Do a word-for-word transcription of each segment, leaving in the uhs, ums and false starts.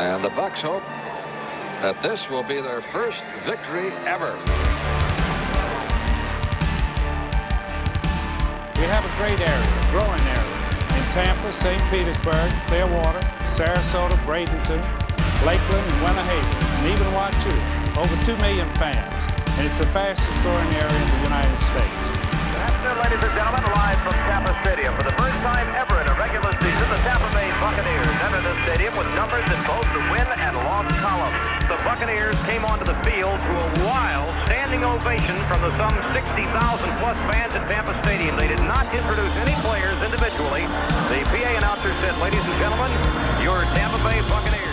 And the Bucs hope that this will be their first victory ever. We have a great area, growing area, in Tampa, Saint Petersburg, Clearwater, Sarasota, Bradenton, Lakeland, and Winnehaven, and even Wauchula. Over two million fans, and it's the fastest growing area in the United States. That's it, ladies and gentlemen, live from Tampa Stadium. For the first time ever in a regular season, the Tampa Bay Buccaneers entered the stadium with numbers in both the win and loss column. The Buccaneers came onto the field to a wild standing ovation from the some sixty thousand plus fans at Tampa Stadium. They did not introduce any players individually. The P A announcer said, ladies and gentlemen, your Tampa Bay Buccaneers.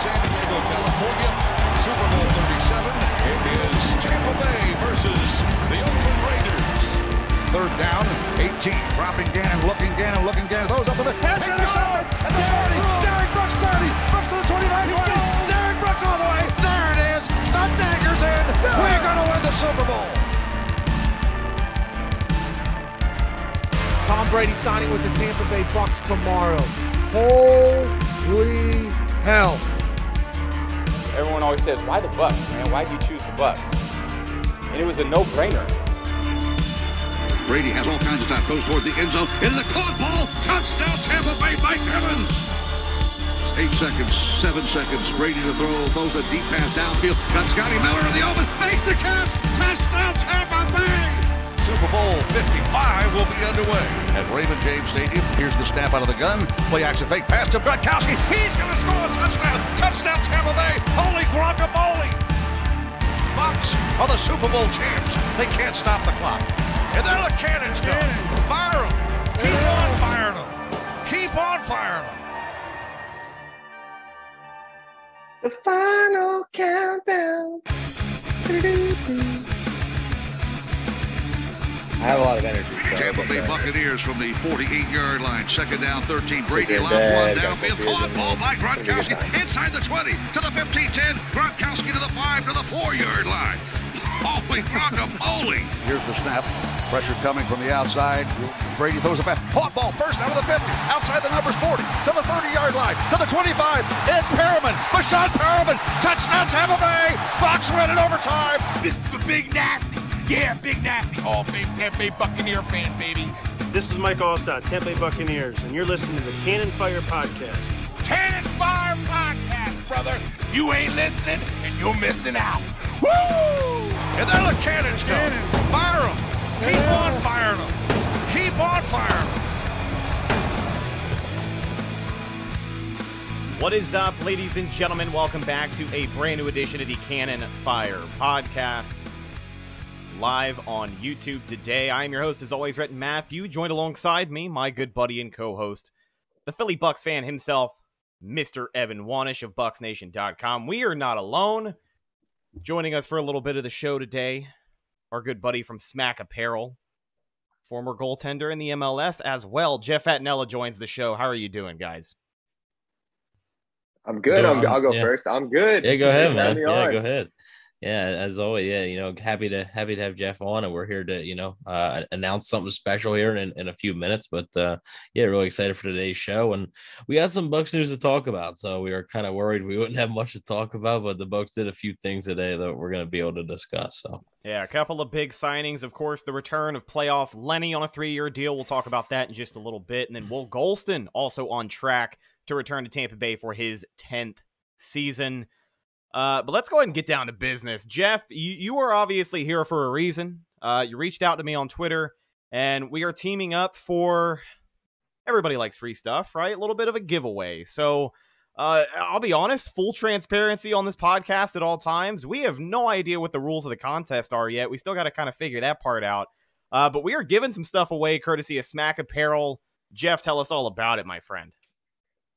San Diego, California, Super Bowl thirty-seven. It is Tampa Bay versus the Oakland Raiders. Third down, eighteen, dropping Gannon, looking Gannon, looking Gannon, throws up the middle, and it's intercepted at the forty. Derrick Brooks, thirty, Brooks to the twenty-nine, he's got it. Derrick Brooks all the way, there it is, the dagger's in, we're going to win the Super Bowl. Tom Brady signing with the Tampa Bay Bucks tomorrow. Holy hell. Everyone always says, why the Bucs, man? Why do you choose the Bucs? And it was a no-brainer. Brady has all kinds of time, throws toward the end zone. It is a caught ball. Touchdown, Tampa Bay, Mike Evans. Eight seconds, seven seconds. Brady to throw, throws a deep pass downfield. Got Scotty Miller in the open, makes the catch. Touchdown, Tampa Bay. Super Bowl fifty-five will be underway at Raymond James Stadium. Here's the snap out of the gun. Play action fake pass to Gronkowski. He's going to score a touchdown. Touchdown, Tampa Bay. Holy guacamole. Bucs are the Super Bowl champs. They can't stop the clock. And they're the cannons go. Fire them. Keep on firing them. Keep on firing them. The final countdown. Do-do-do-do. I have a lot of energy. So Tampa Bay Buccaneers from the forty-eight yard line. Second down, thirteen. Brady lob one downfield. Caught ball by Gronkowski. Inside the twenty. To the fifteen ten. Gronkowski to the five. To the four yard line. Holy guacamole. Here's the snap. Pressure coming from the outside. Brady throws a pass. Caught ball first out of the fifty. Outside the numbers forty. To the thirty yard line. To the twenty-five. Ed Perriman. Rashad Perriman. Touchdown Tampa Bay. Bucs win in overtime. This is the big nasty. Yeah, big nasty Hall of Fame Tampa Bay Buccaneer fan, baby. This is Mike Allstott, Tampa Bay Buccaneers, and you're listening to the Cannon Fire Podcast. Cannon Fire Podcast, brother. You ain't listening, and you're missing out. Woo! And they're the cannons go. Cannon. Fire them. Keep yeah. on firing them. Keep on firing them. What is up, ladies and gentlemen? Welcome back to a brand new edition of the Cannon Fire Podcast. Live on YouTube today. I am your host, as always, Rhett Matthew, joined alongside me, my good buddy and co-host, the Philly Bucs fan himself, Mister Evan Wanish of Bucks Nation dot com. We are not alone. Joining us for a little bit of the show today, our good buddy from Smack Apparel, former goaltender in the M L S as well. Jeff Attinella joins the show. How are you doing, guys? I'm good. I'm, I'll go yeah. first. I'm good. Yeah, go ahead, man. Yeah, go ahead. Yeah, as always, yeah, you know, happy to happy to have Jeff on, and we're here to, you know, uh, announce something special here in, in a few minutes. But uh, yeah, really excited for today's show, and we got some Bucs news to talk about. So we were kind of worried we wouldn't have much to talk about, but the Bucs did a few things today that we're going to be able to discuss. So yeah, a couple of big signings, of course, the return of playoff Lenny on a three-year deal. We'll talk about that in just a little bit, and then Will Gholston also on track to return to Tampa Bay for his tenth season. Uh, but let's go ahead and get down to business. Jeff, you, you are obviously here for a reason. Uh, you reached out to me on Twitter, and we are teaming up for everybody likes free stuff, right? A little bit of a giveaway. So uh, I'll be honest, full transparency on this podcast at all times. We have no idea what the rules of the contest are yet. We still got to kind of figure that part out. Uh, but we are giving some stuff away courtesy of Smack Apparel. Jeff, tell us all about it, my friend.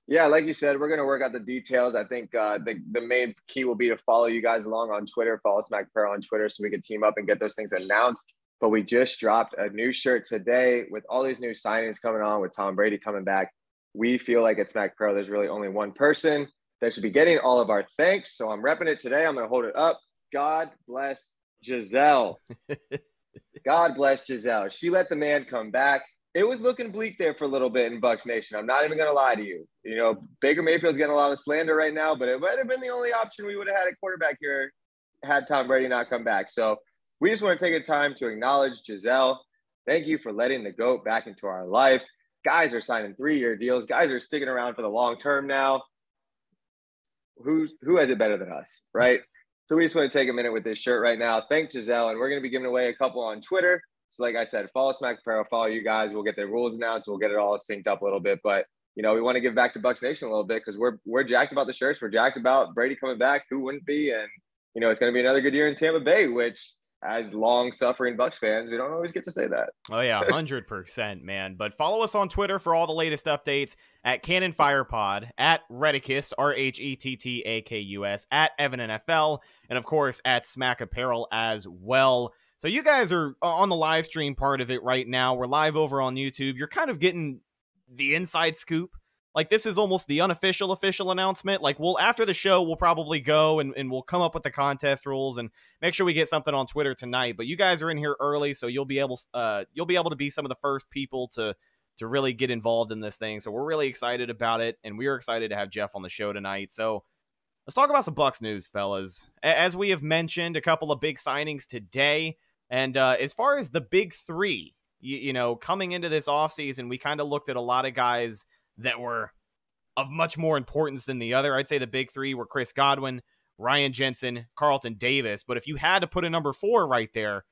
Yeah, like you said, we're going to work out the details. I think uh, the, the main key will be to follow you guys along on Twitter, follow Smack Apparel on Twitter so we can team up and get those things announced. But we just dropped a new shirt today with all these new signings coming on, with Tom Brady coming back. We feel like at Smack Apparel, there's really only one person that should be getting all of our thanks. So I'm repping it today. I'm going to hold it up. God bless Gisele. God bless Gisele. She let the man come back. it was looking bleak there for a little bit in Bucs Nation. I'm not even going to lie to you. You know, Baker Mayfield's getting a lot of slander right now, but it might have been the only option we would have had at quarterback here had Tom Brady not come back. So we just want to take a time to acknowledge Gisele. Thank you for letting the GOAT back into our lives. Guys are signing three-year deals. Guys are sticking around for the long term now. Who, who has it better than us, right? So we just want to take a minute with this shirt right now. Thank Gisele, and we're going to be giving away a couple on Twitter. So like I said, follow Smack Apparel, follow you guys. We'll get the rules announced. We'll get it all synced up a little bit. But, you know, we want to give back to Bucs Nation a little bit because we're we're jacked about the shirts. We're jacked about Brady coming back. Who wouldn't be? And, you know, it's going to be another good year in Tampa Bay, which as long-suffering Bucs fans, we don't always get to say that. Oh, yeah, one hundred percent, man. But follow us on Twitter for all the latest updates at Cannon Fire Pod, at Rhetticus, R H E T T A K U S, at Evan N F L, and, of course, at Smack Apparel as well. So you guys are on the live stream part of it right now. We're live over on YouTube. You're kind of getting the inside scoop. Like, this is almost the unofficial official announcement. Like, we'll after the show, we'll probably go and, and we'll come up with the contest rules and make sure we get something on Twitter tonight. But you guys are in here early, so you'll be able uh you'll be able to be some of the first people to to really get involved in this thing. So we're really excited about it, and we are excited to have Jeff on the show tonight. So let's talk about some Bucs news, fellas. As we have mentioned, a couple of big signings today. And uh, as far as the big three, you, you know, coming into this offseason, we kind of looked at a lot of guys that were of much more importance than the other. I'd say the big three were Chris Godwin, Ryan Jensen, Carlton Davis. But if you had to put a number four right there,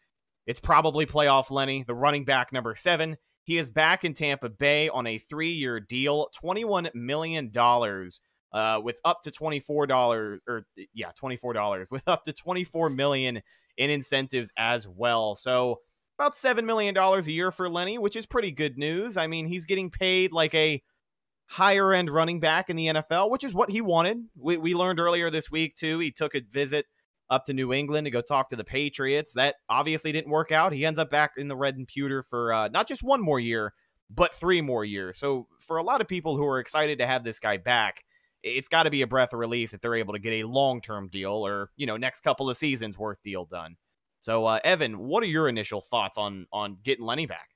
it's probably playoff Lenny, the running back number seven. He is back in Tampa Bay on a three-year deal, twenty-one million dollars uh, with up to twenty-four dollars or yeah, twenty-four dollars with up to twenty-four million dollars in incentives as well. So about seven million dollars a year for Lenny, which is pretty good news. I mean, he's getting paid like a higher end running back in the N F L, which is what he wanted. We, we learned earlier this week too. He took a visit up to New England to go talk to the Patriots. That obviously didn't work out. He ends up back in the red and pewter for uh, not just one more year, but three more years. So for a lot of people who are excited to have this guy back, it's got to be a breath of relief that they're able to get a long-term deal or, you know, next couple of seasons worth deal done. So, uh, Evan, what are your initial thoughts on on getting Lenny back?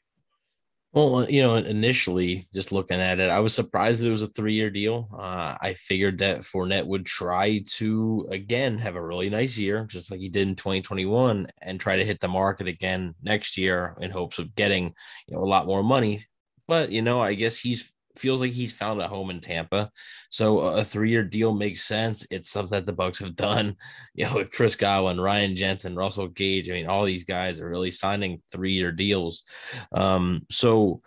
Well, you know, initially, just looking at it, I was surprised that it was a three-year deal. Uh, I figured that Fournette would try to, again, have a really nice year, just like he did in twenty twenty-one, and try to hit the market again next year in hopes of getting, you know, a lot more money. But, you know, I guess he's feels like he's found a home in Tampa. So a three-year deal makes sense. It's something that the Bucs have done, you know, with Chris Godwin, Ryan Jensen, Russell Gage. I mean, all these guys are really signing three-year deals. Um, so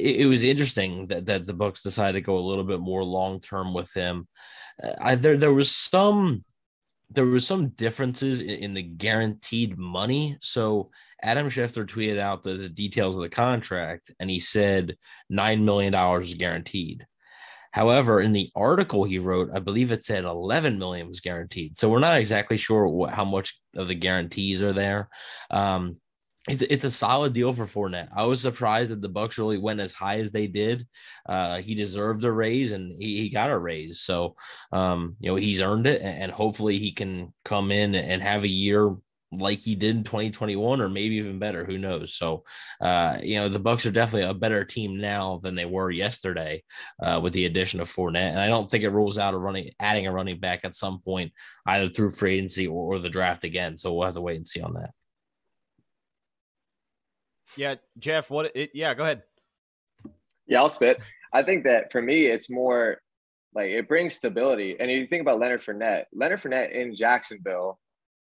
it, it was interesting that, that the Bucs decided to go a little bit more long-term with him. I, there, there was some, there was some differences in, in the guaranteed money. So Adam Schefter tweeted out the, the details of the contract, and he said nine million dollars was guaranteed. However, in the article he wrote, I believe it said eleven million dollars was guaranteed. So we're not exactly sure what, how much of the guarantees are there. Um, it's, it's a solid deal for Fournette. I was surprised that the Bucs really went as high as they did. Uh, he deserved a raise, and he, he got a raise. So, um, you know, he's earned it, and hopefully he can come in and have a year like he did in twenty twenty-one, or maybe even better, who knows? So, uh, you know, the Bucs are definitely a better team now than they were yesterday uh, with the addition of Fournette. And I don't think it rules out a running, adding a running back at some point, either through free agency or, or the draft again. So we'll have to wait and see on that. Yeah. Jeff, what, it, yeah, go ahead. Yeah, I'll spit. I think that for me, it's more like it brings stability. And if you think about Leonard Fournette, Leonard Fournette in Jacksonville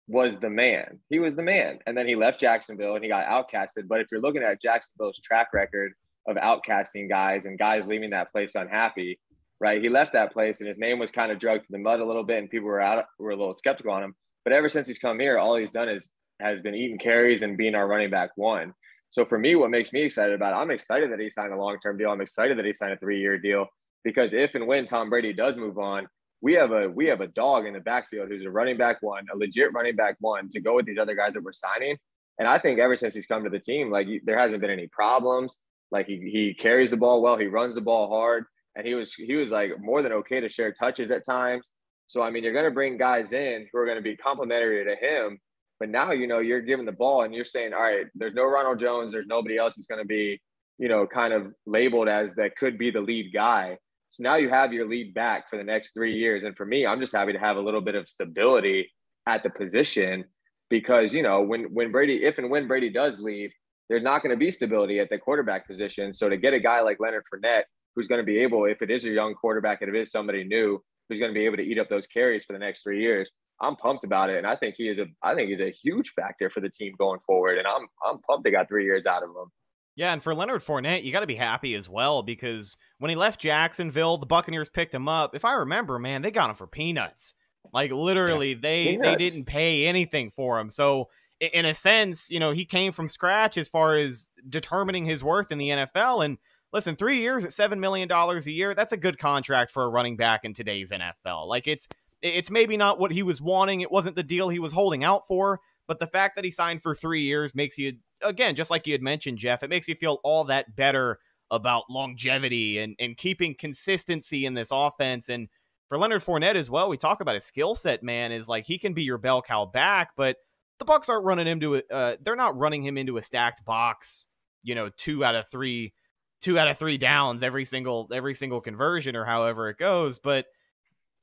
was the man. He was the man. And then he left Jacksonville and he got outcasted. But if you're looking at Jacksonville's track record of outcasting guys and guys leaving that place unhappy, right? He left that place and his name was kind of drugged to the mud a little bit and people were out, were a little skeptical on him. But ever since he's come here, all he's done is has been eating carries and being our running back one. So for me, what makes me excited about it, I'm excited that he signed a long-term deal. I'm excited that he signed a three-year deal because if and when Tom Brady does move on, we have a we have a dog in the backfield who's a running back one, a legit running back one to go with these other guys that we're signing. And I think ever since he's come to the team, like there hasn't been any problems. Like he he carries the ball well, he runs the ball hard, and he was he was like more than okay to share touches at times. So I mean, you're going to bring guys in who are going to be complimentary to him, but now you know you're giving the ball and you're saying, all right, there's no Ronald Jones, there's nobody else that's going to be you know, kind of labeled as that could be the lead guy. So now you have your lead back for the next three years. And for me, I'm just happy to have a little bit of stability at the position because, you know, when, when Brady, if and when Brady does leave, there's not going to be stability at the quarterback position. So to get a guy like Leonard Fournette, who's going to be able, if it is a young quarterback, and it is somebody new, who's going to be able to eat up those carries for the next three years, I'm pumped about it. And I think he is a, I think he's a huge factor for the team going forward. And I'm, I'm pumped they got three years out of him. Yeah, and for Leonard Fournette, you got to be happy as well, because when he left Jacksonville, the Buccaneers picked him up. If I remember, man, they got him for peanuts. Like, literally, yeah, they peanuts. they didn't pay anything for him. So, in a sense, you know, he came from scratch as far as determining his worth in the N F L. And listen, three years at seven million dollars a year, that's a good contract for a running back in today's N F L. Like, it's it's maybe not what he was wanting. It wasn't the deal he was holding out for. But the fact that he signed for three years makes you, again, just like you had mentioned, Jeff, it makes you feel all that better about longevity and, and keeping consistency in this offense. And for Leonard Fournette as well, we talk about his skill set, man, is like he can be your bell cow back, but the Bucs aren't running him to, uh, they're not running him into a stacked box, you know, two out of three, two out of three downs, every single, every single conversion or however it goes. But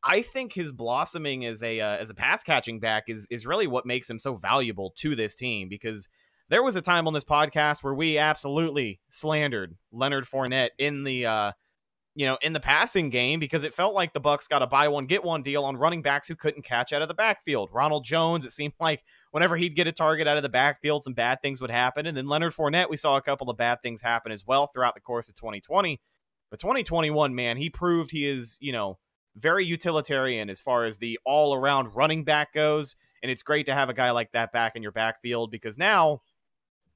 I think his blossoming as a uh, as a pass catching back is is really what makes him so valuable to this team, because there was a time on this podcast where we absolutely slandered Leonard Fournette in the uh, you know in the passing game because it felt like the Bucs got a buy one get one deal on running backs who couldn't catch out of the backfield. Ronald Jones, it seemed like whenever he'd get a target out of the backfield, some bad things would happen, and then Leonard Fournette, we saw a couple of bad things happen as well throughout the course of twenty twenty. But twenty twenty-one, man, he proved he is, you know, very utilitarian as far as the all-around running back goes, and it's great to have a guy like that back in your backfield because now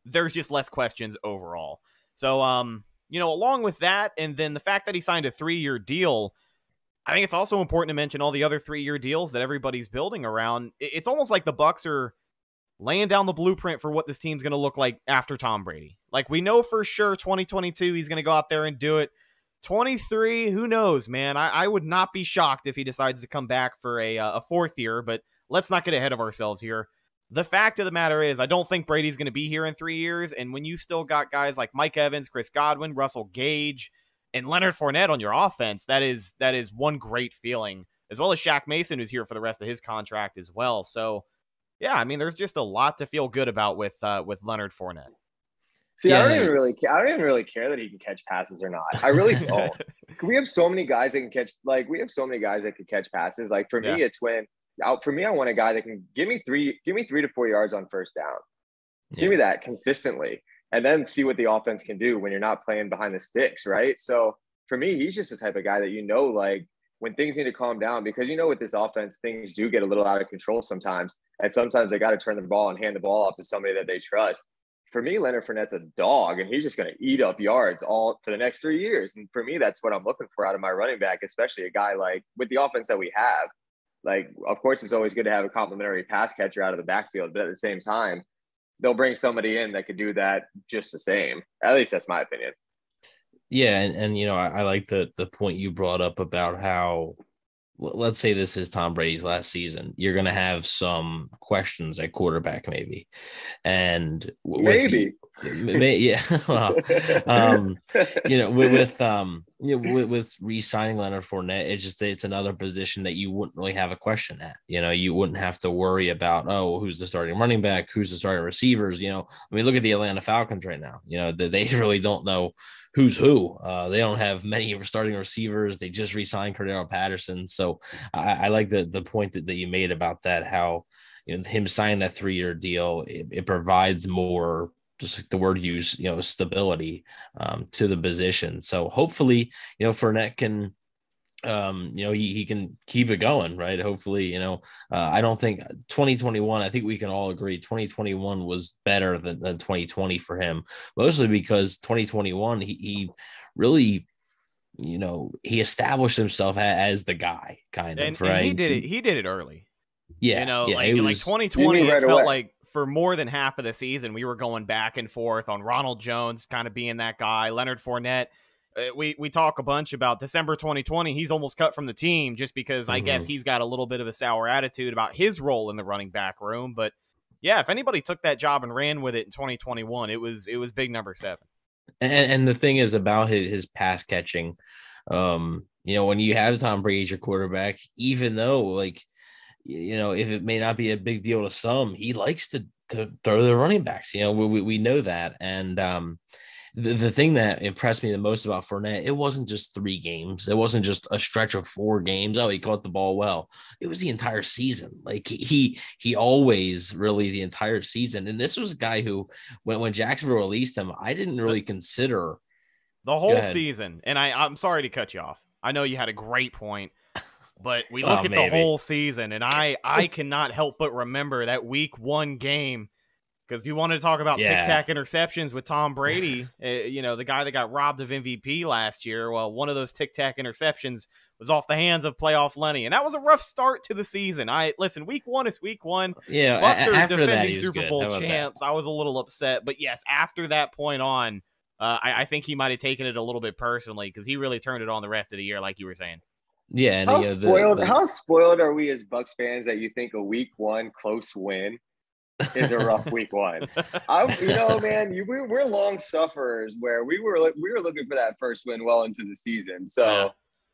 there's just less questions overall. So, um, you know, along with that, and then the fact that he signed a three-year deal, I think it's also important to mention all the other three-year deals that everybody's building around. It's almost like the Bucs are laying down the blueprint for what this team's going to look like after Tom Brady. Like, we know for sure twenty twenty-two he's going to go out there and do it. twenty-three, who knows, man? I, I would not be shocked if he decides to come back for a, uh, a fourth year, but let's not get ahead of ourselves here. The fact of the matter is I don't think Brady's going to be here in three years, and when you've still got guys like Mike Evans, Chris Godwin, Russell Gage, and Leonard Fournette on your offense, that is that is one great feeling, as well as Shaq Mason, who's here for the rest of his contract as well. So, yeah, I mean, there's just a lot to feel good about with uh, with Leonard Fournette. See, yeah. I don't even really care. I don't even really care that he can catch passes or not. I really don't. We have so many guys that can catch, like we have so many guys that can catch passes. Like for yeah. me, it's when out for me, I want a guy that can give me three, give me three to four yards on first down. Yeah. Give me that consistently, and then see what the offense can do when you're not playing behind the sticks, right? So for me, he's just the type of guy that, you know, like when things need to calm down, because you know with this offense, things do get a little out of control sometimes, and sometimes they got to turn the ball and hand the ball off to somebody that they trust. For me, Leonard Fournette's a dog, and he's just going to eat up yards all for the next three years. And for me, that's what I'm looking for out of my running back, especially a guy like with the offense that we have. Like, of course, it's always good to have a complimentary pass catcher out of the backfield, but at the same time, they'll bring somebody in that could do that just the same. At least that's my opinion. Yeah, and, and you know, I, I like the the point you brought up about how, let's say this is Tom Brady's last season. You're going to have some questions at quarterback, maybe. And maybe, with, may, yeah. Well, um, you know, with, with um, you know, with, with re-signing Leonard Fournette, it's just, it's another position that you wouldn't really have a question at. You know, you wouldn't have to worry about, oh, who's the starting running back? Who's the starting receivers? You know, I mean, look at the Atlanta Falcons right now. You know, they really don't know who's who. Uh, they don't have many starting receivers. They just re-signed Cordarrelle Patterson. So I, I like the the point that, that you made about that, how, you know, him signing that three-year deal, it, it provides more, just like the word use, you know, stability um, to the position. So hopefully, you know, Fournette can, um, you know, he, he can keep it going, right? Hopefully, you know, uh, I don't think twenty twenty-one, I think we can all agree twenty twenty-one was better than, than twenty twenty for him, mostly because twenty twenty-one, he, he really, you know, he established himself as the guy kind and, of, right? And he did it. He did it early. Yeah. You know, yeah, like, was, like twenty twenty, it right felt away. Like for more than half of the season, we were going back and forth on Ronald Jones kind of being that guy, Leonard Fournette. We we talk a bunch about December twenty twenty. He's almost cut from the team just because mm-hmm. I guess he's got a little bit of a sour attitude about his role in the running back room. But yeah, if anybody took that job and ran with it in twenty twenty-one, it was it was big number seven. And, and the thing is about his, his pass catching, um, you know, when you have Tom Brady as your quarterback, even though, like, you know, if it may not be a big deal to some, he likes to to throw the running backs. You know, we we know that. And um, the, the thing that impressed me the most about Fournette, it wasn't just three games. It wasn't just a stretch of four games. Oh, he caught the ball well. It was the entire season. Like he he always really the entire season. And this was a guy who, when, when Jacksonville released him, I didn't really consider the whole season. And I, I'm sorry to cut you off. I know you had a great point. But we look oh, at maybe. the whole season, and I, I cannot help but remember that week one game, because you wanted to talk about yeah. tic-tac interceptions with Tom Brady, uh, you know, the guy that got robbed of M V P last year. Well, one of those tic-tac interceptions was off the hands of playoff Lenny, and that was a rough start to the season. I Listen, week one is week one. Yeah, Bucs a- are after defending that, Super Bowl champs. That? I was a little upset, but yes, after that point on, uh, I, I think he might have taken it a little bit personally, because he really turned it on the rest of the year, like you were saying. Yeah, and how, the, spoiled, the, how spoiled are we as Bucs fans that you think a week one close win is a rough week one? I, you know, man, you, we're, we're long sufferers where we were we were looking for that first win well into the season. So,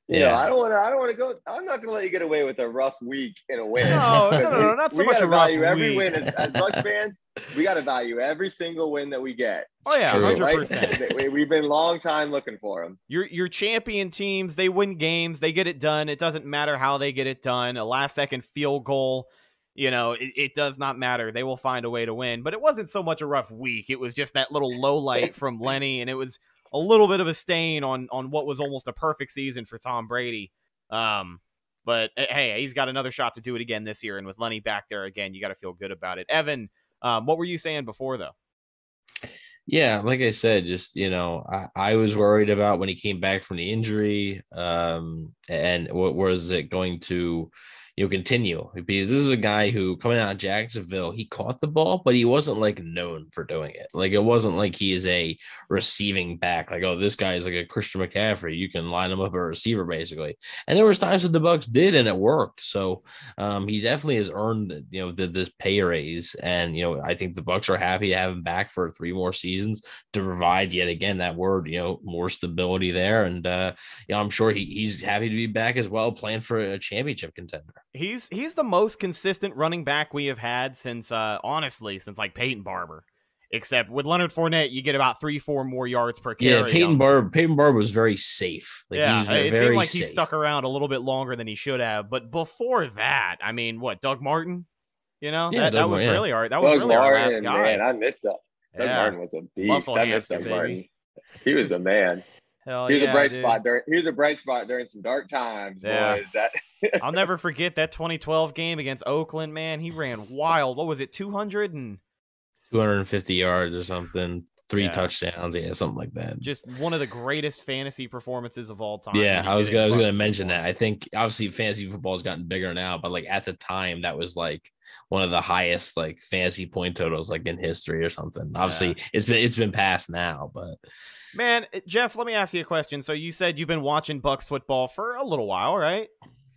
yeah. you know, I don't want to I don't want to go. I'm not going to let you get away with a rough week and a win. No, no, no, no, not so we much a rough value week. Every win as, as Bucs fans, we got to value every single win that we get. Oh yeah, one hundred percent. Right? We've been a long time looking for them. Your your champion teams, they win games, they get it done. It doesn't matter how they get it done. A last second field goal, you know, it, it does not matter. They will find a way to win. But it wasn't so much a rough week. It was just that little low light from Lenny, and it was a little bit of a stain on on what was almost a perfect season for Tom Brady. Um, but hey, he's got another shot to do it again this year, and with Lenny back there again, you got to feel good about it. Evan, um, what were you saying before though? Yeah, like I said, just, you know, I, I was worried about when he came back from the injury, um, and what was it going to, you know, continue? Because this is a guy who, coming out of Jacksonville, he caught the ball, but he wasn't like known for doing it. Like it wasn't like he is a receiving back. Like, oh, this guy is like a Christian McCaffrey. You can line him up a receiver basically. And there was times that the Bucs did, and it worked. So um, he definitely has earned, you know, the, this pay raise. And you know, I think the Bucs are happy to have him back for three more seasons to provide yet again that word, you know, more stability there. And uh, you know, I'm sure he, he's happy to be back as well, playing for a championship contender. He's he's the most consistent running back we have had since, uh, honestly, since like Peyton Barber. Except with Leonard Fournette, you get about three, four more yards per carry. Yeah, Peyton Barber, Peyton Barber was very safe. Like, yeah, he was very, it seemed very like safe. He stuck around a little bit longer than he should have. But before that, I mean, what, Doug Martin? You know, yeah, that, that was yeah. really our that Doug was really Martin, our last guy. Man, I missed that. Doug yeah. Martin was a beast. Muscle I missed Doug baby. Martin. He was the man. Hell he was yeah, a bright dude. spot during. He was a bright spot during some dark times, yeah. boys. That I'll never forget that twenty twelve game against Oakland. Man, he ran wild. What was it, two hundred and two hundred fifty yards or something? Three yeah. touchdowns, yeah, something like that. Just one of the greatest fantasy performances of all time. Yeah, I was gonna, I was going to mention that. I think obviously fantasy football has gotten bigger now, but like at the time, that was like one of the highest like fantasy point totals like in history or something. Yeah. Obviously, it's been it's been passed now, but. Man, Jeff, let me ask you a question. So you said you've been watching Bucs football for a little while, right?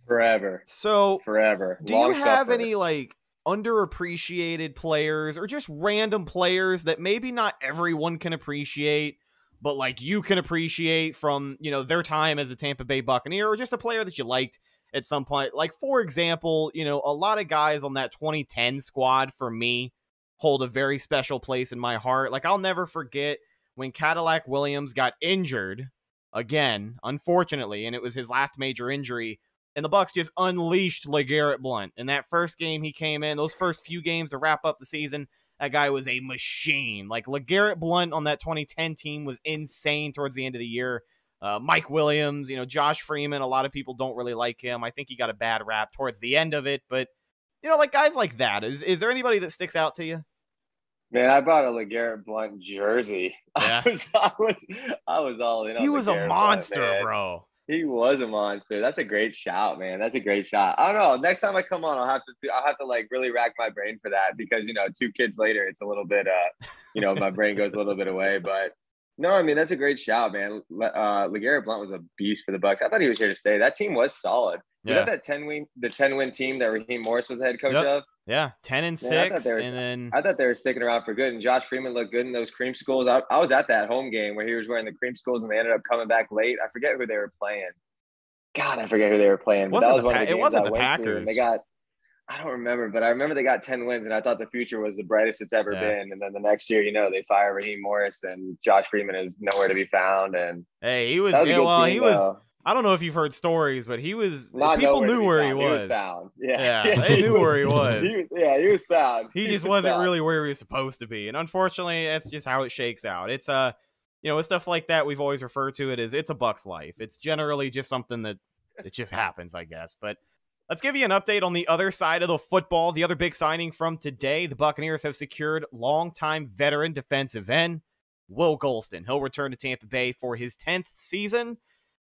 Forever. So forever. Do Long you have suffered. any like underappreciated players or just random players that maybe not everyone can appreciate, but like you can appreciate from, you know, their time as a Tampa Bay Buccaneer, or just a player that you liked at some point? Like, for example, you know, a lot of guys on that twenty ten squad for me hold a very special place in my heart. Like, I'll never forget when Cadillac Williams got injured again, unfortunately, and it was his last major injury, and the Bucs just unleashed LeGarrette Blount. In that first game he came in, those first few games to wrap up the season, that guy was a machine. Like, LeGarrette Blount on that twenty ten team was insane towards the end of the year. Uh, Mike Williams, you know, Josh Freeman, a lot of people don't really like him. I think he got a bad rap towards the end of it, but, you know, like guys like that. Is, is there anybody that sticks out to you? Man, I bought a LeGarrette Blount jersey. Yeah. I was, I was, I was all in. He was a monster, Blount, bro. He was a monster. That's a great shout, man. That's a great shot. I don't know. Next time I come on, I'll have to, I'll have to like really rack my brain for that, because you know, two kids later, it's a little bit, uh, you know, my brain goes a little bit away. But No, I mean, that's a great shout, man. Uh, LeGarrette Blount was a beast for the Bucs. I thought he was here to stay. That team was solid. Was yeah. that that ten win, the ten win team that Raheem Morris was the head coach yep. of? Yeah, ten and six. Yeah, I thought they were, and then I thought they were sticking around for good. And Josh Freeman looked good in those creamsicles. I, I was at that home game where he was wearing the creamsicles, and they ended up coming back late. I forget who they were playing. God, I forget who they were playing. But that was one of the games. It wasn't the Packers. They got. I don't remember, but I remember they got ten wins, and I thought the future was the brightest it's ever yeah. been. And then the next year, you know, they fire Raheem Morris, and Josh Freeman is nowhere to be found. And hey, he was, was yeah, well, team, he though. was. I don't know if you've heard stories, but he was. Not people knew where he was. He was found. Yeah, yeah they knew was, where he was. He, yeah, he was found. He, he just was wasn't found. really where he was supposed to be, and unfortunately, that's just how it shakes out. It's a, uh, you know, with stuff like that, we've always referred to it as it's a Bucks life. It's generally just something that it just happens, I guess, but. Let's give you an update on the other side of the football. The other big signing from today, the Buccaneers have secured longtime veteran defensive end, Will Gholston. He'll return to Tampa Bay for his tenth season.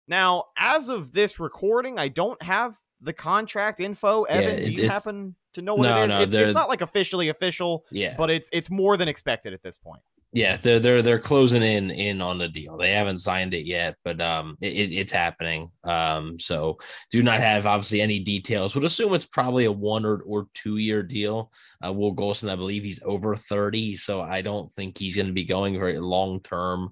Now, as of this recording, I don't have the contract info. Evan, yeah, it, do you happen to know what no, it is? No, it's, it's not like officially official, yeah. but it's it's more than expected at this point. Yeah, they're they're they're closing in in on the deal. They haven't signed it yet, but um, it, it's happening. Um, so do not have obviously any details. Would assume it's probably a one or or two year deal. Uh, Will Gholston, I believe he's over thirty, so I don't think he's going to be going very long term.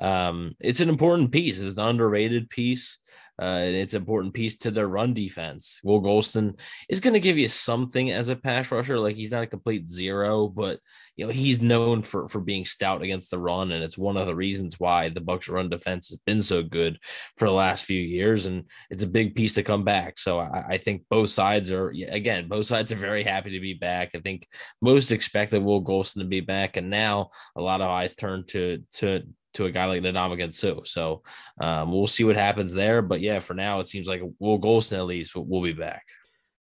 Um, it's an important piece. It's an underrated piece. Uh, it's an important piece to their run defense. Will Gholston is going to give you something as a pass rusher. Like he's not a complete zero, but you know he's known for, for being stout against the run, and it's one of the reasons why the Bucks' run defense has been so good for the last few years. And it's a big piece to come back. So I, I think both sides are again, both sides are very happy to be back. I think most expected Will Gholston to be back, and now a lot of eyes turn to to. to a guy like Ndamukong Suh. So um, we'll see what happens there. But yeah, for now, it seems like Will Gholston at least will we'll be back.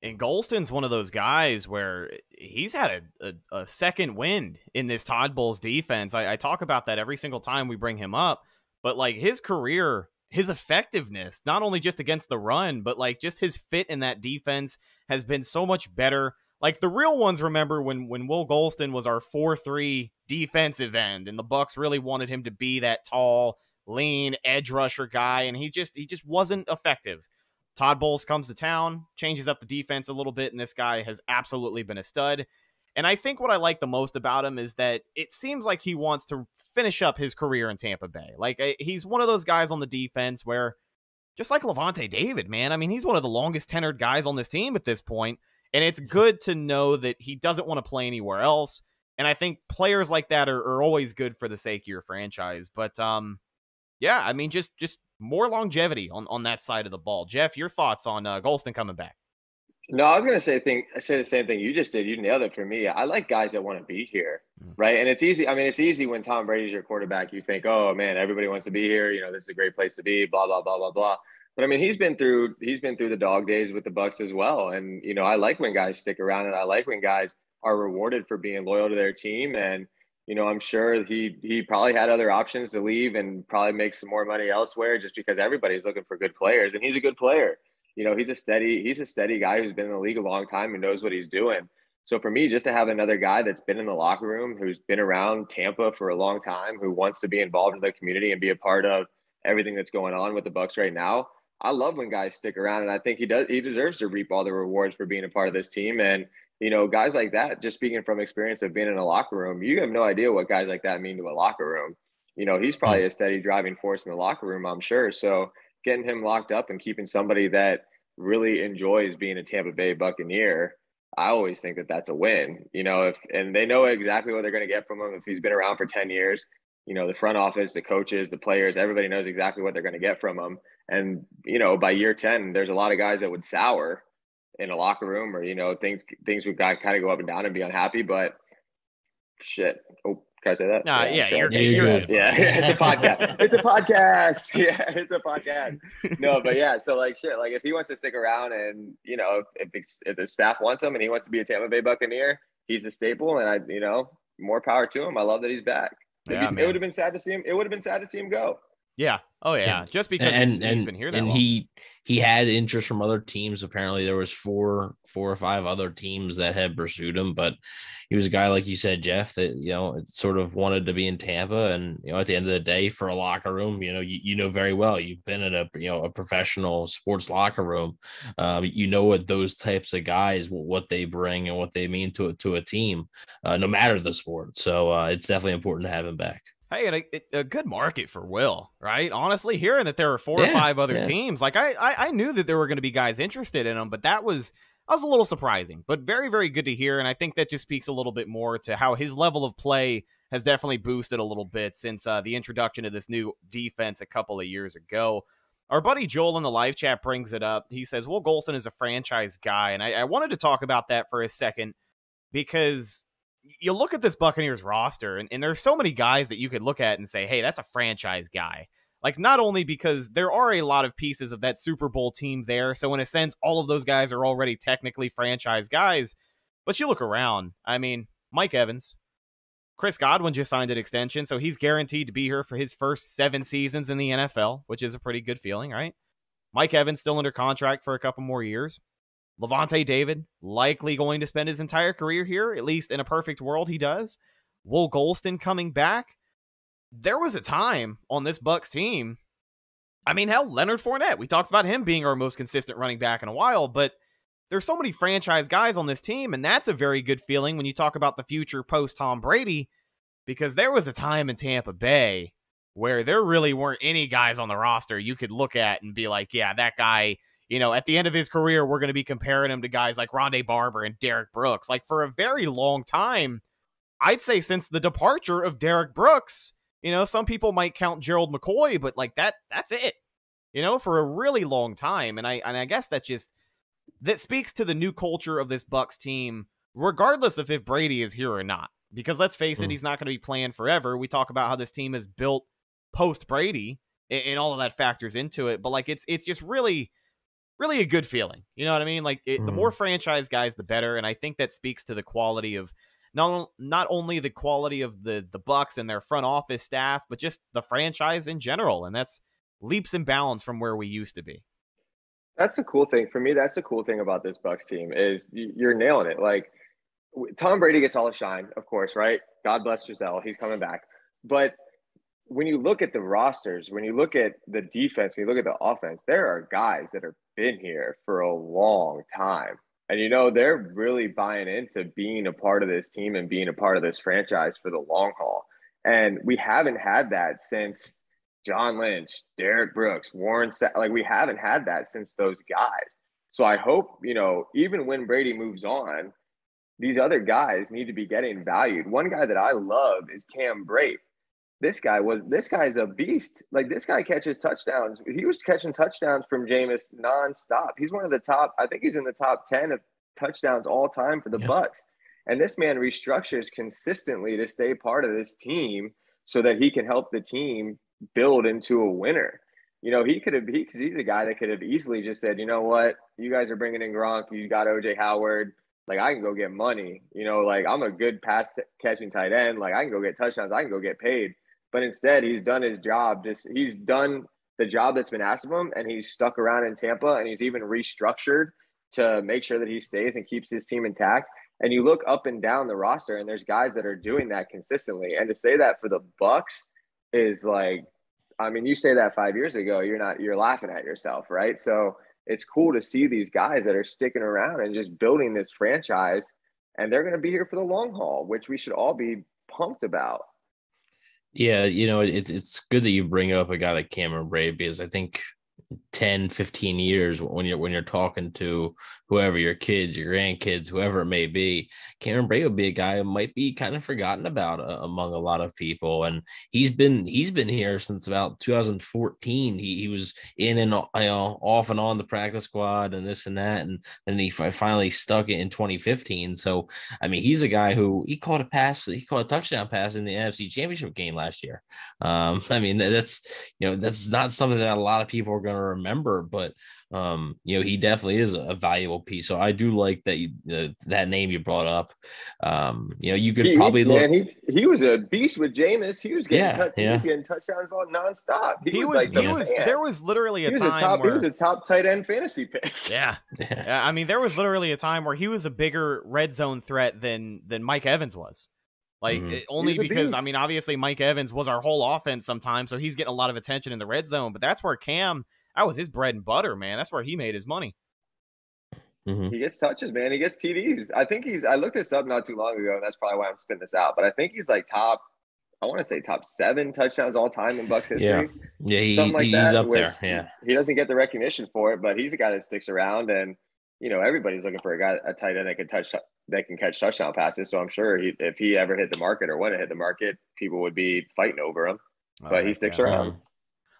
And Golston's one of those guys where he's had a, a, a second wind in this Todd Bowles defense. I, I talk about that every single time we bring him up, but like his career, his effectiveness, not only just against the run, but like just his fit in that defense has been so much better. Like the real ones remember when when Will Gholston was our four three defensive end, and the Bucks really wanted him to be that tall, lean edge rusher guy, and he just he just wasn't effective. Todd Bowles comes to town, changes up the defense a little bit, and this guy has absolutely been a stud. And I think what I like the most about him is that it seems like he wants to finish up his career in Tampa Bay. Like he's one of those guys on the defense where, just like Lavonte David, man, I mean, he's one of the longest tenured guys on this team at this point. And it's good to know that he doesn't want to play anywhere else. And I think players like that are, are always good for the sake of your franchise. But, um, yeah, I mean, just just more longevity on, on that side of the ball. Jeff, your thoughts on uh, Gholston coming back? No, I was going to say thing, say the same thing you just did. You nailed it for me. I like guys that want to be here, right? And it's easy. I mean, it's easy when Tom Brady's your quarterback. You think, oh, man, everybody wants to be here. You know, this is a great place to be, blah, blah, blah, blah, blah. But I mean, he's been through he's been through the dog days with the Bucks as well. And, you know, I like when guys stick around, and I like when guys are rewarded for being loyal to their team. And, you know, I'm sure he he probably had other options to leave and probably make some more money elsewhere, just because everybody's looking for good players. And he's a good player. You know, he's a steady he's a steady guy who's been in the league a long time and knows what he's doing. So for me, just to have another guy that's been in the locker room, who's been around Tampa for a long time, who wants to be involved in the community and be a part of everything that's going on with the Bucks right now. I love when guys stick around, and I think he does. He deserves to reap all the rewards for being a part of this team. And, you know, guys like that, just speaking from experience of being in a locker room, you have no idea what guys like that mean to a locker room. You know, he's probably a steady driving force in the locker room, I'm sure. So getting him locked up and keeping somebody that really enjoys being a Tampa Bay Buccaneer, I always think that that's a win, you know, if, and they know exactly what they're going to get from him. If he's been around for ten years, you know, the front office, the coaches, the players, everybody knows exactly what they're going to get from them. And, you know, by year ten, there's a lot of guys that would sour in a locker room, or, you know, things things would kind of go up and down and be unhappy. But shit. Oh, can I say that? No, yeah, yeah, you're, you're, you're good. Good. Yeah, it's a podcast. It's a podcast. Yeah, it's a podcast. No, but yeah, so like shit, like if he wants to stick around, and, you know, if, it's, if the staff wants him and he wants to be a Tampa Bay Buccaneer, he's a staple. And, I, you know, more power to him. I love that he's back. Yeah, it would have been sad to see him. It would have been sad to see him go. Yeah. Oh yeah. Just because and, he's, and, he's been here that and long. he he had interest from other teams. Apparently there was four four or five other teams that had pursued him, but he was a guy, like you said, Jeff, that, you know, sort of wanted to be in Tampa. And, you know, at the end of the day, for a locker room, you know, you, you know very well, you've been in a, you know, a professional sports locker room. Uh, you know what those types of guys, what they bring and what they mean to, to a team, uh, no matter the sport. So uh, it's definitely important to have him back. Hey, and a, a good market for Will, right? Honestly, hearing that there were four yeah, or five other yeah. teams, like I, I, I knew that there were going to be guys interested in him, but that was, that was a little surprising, but very, very good to hear. And I think that just speaks a little bit more to how his level of play has definitely boosted a little bit since uh, the introduction of this new defense a couple of years ago. Our buddy Joel in the live chat brings it up. He says, Will Gholston is a franchise guy. And I, I wanted to talk about that for a second because you look at this Buccaneers roster, and, and there's so many guys that you could look at and say, hey, that's a franchise guy. Like, not only because there are a lot of pieces of that Super Bowl team there, so in a sense, all of those guys are already technically franchise guys, but you look around. I mean, Mike Evans, Chris Godwin just signed an extension, so he's guaranteed to be here for his first seven seasons in the N F L, which is a pretty good feeling, right? Mike Evans still under contract for a couple more years. Levante David, likely going to spend his entire career here, at least in a perfect world he does. Will Gholston coming back. There was a time on this Bucs team, I mean, hell, Leonard Fournette. We talked about him being our most consistent running back in a while, but there's so many franchise guys on this team, and that's a very good feeling when you talk about the future post-Tom Brady, because there was a time in Tampa Bay where there really weren't any guys on the roster you could look at and be like, yeah, that guy... You know, at the end of his career, we're going to be comparing him to guys like Rondé Barber and Derrick Brooks. Like, for a very long time, I'd say since the departure of Derrick Brooks, you know, some people might count Gerald McCoy, but like that, that's it, you know, for a really long time. And I, and I guess that just, that speaks to the new culture of this Bucs team, regardless of if Brady is here or not, because let's face mm. it, he's not going to be playing forever. We talk about how this team is built post Brady and, and all of that factors into it. But like, it's, it's just really, really a good feeling. You know what I mean? Like it, mm. the more franchise guys, the better. And I think that speaks to the quality of not, not only the quality of the, the Bucs and their front office staff, but just the franchise in general. And that's leaps and bounds from where we used to be. That's the cool thing for me. That's the cool thing about this Bucs team is you're nailing it. Like Tom Brady gets all the shine, of course, right? God bless Gisele. He's coming back. But when you look at the rosters, when you look at the defense, when you look at the offense, there are guys that have been here for a long time. And, you know, they're really buying into being a part of this team and being a part of this franchise for the long haul. And we haven't had that since John Lynch, Derrick Brooks, Warren Sapp. Like, we haven't had that since those guys. So I hope, you know, even when Brady moves on, these other guys need to be getting valued. One guy that I love is Cam Brate. This guy was, this guy's a beast. Like this guy catches touchdowns. He was catching touchdowns from Jameis nonstop. He's one of the top, I think he's in the top ten of touchdowns all time for the yeah. Bucs. And this man restructures consistently to stay part of this team so that he can help the team build into a winner. You know, he could have, because he, he's a guy that could have easily just said, you know what, you guys are bringing in Gronk. You got O J Howard. Like, I can go get money. You know, like I'm a good pass t- catching tight end. Like I can go get touchdowns. I can go get paid. But instead, he's done his job. Just he's done the job that's been asked of him, and he's stuck around in Tampa, and he's even restructured to make sure that he stays and keeps his team intact. And you look up and down the roster, and there's guys that are doing that consistently. And to say that for the Bucs is like, I mean, you say that five years ago, you're not, you're laughing at yourself, right? So it's cool to see these guys that are sticking around and just building this franchise, and they're going to be here for the long haul, which we should all be pumped about. Yeah, you know, it's it's good that you bring up a guy like Cameron Brate, because I think ten, fifteen years when you're when you're talking to whoever, your kids, your grandkids, whoever it may be, Cameron Brate would be a guy who might be kind of forgotten about uh, among a lot of people. And he's been he's been here since about two thousand fourteen. He he was in and you know, off and on the practice squad and this and that, and then he finally stuck it in twenty fifteen. So I mean, he's a guy who he caught a pass, he caught a touchdown pass in the N F C Championship game last year. Um, I mean that's you know that's not something that a lot of people are going to to remember, but um, you know, he definitely is a valuable piece. So I do like that you, uh, that name you brought up. Um, you know, you could he, probably look. Man, he, he was a beast with Jameis. He was getting yeah, touch, yeah. he was getting touchdowns on nonstop. He, he was, was like the he man. was. There was literally a he time was a top, where he was a top tight end fantasy pick. Yeah. yeah, I mean, there was literally a time where he was a bigger red zone threat than than Mike Evans was. Like mm-hmm. only because, I mean, obviously Mike Evans was our whole offense sometimes, so he's getting a lot of attention in the red zone, but that's where Cam, that was his bread and butter, man. That's where he made his money. Mm-hmm. He gets touches, man. He gets T Ds. I think he's, I looked this up not too long ago, and that's probably why I'm spinning this out, but I think he's like top, I want to say top seven touchdowns all time in Bucs history. Yeah, yeah he, Something like he's that, up there. Yeah, he doesn't get the recognition for it, but he's a guy that sticks around, and you know, everybody's looking for a guy, a tight end that can touch, that can catch touchdown passes. So I'm sure he, if he ever hit the market or when it hit the market, people would be fighting over him. But right, he sticks yeah. around.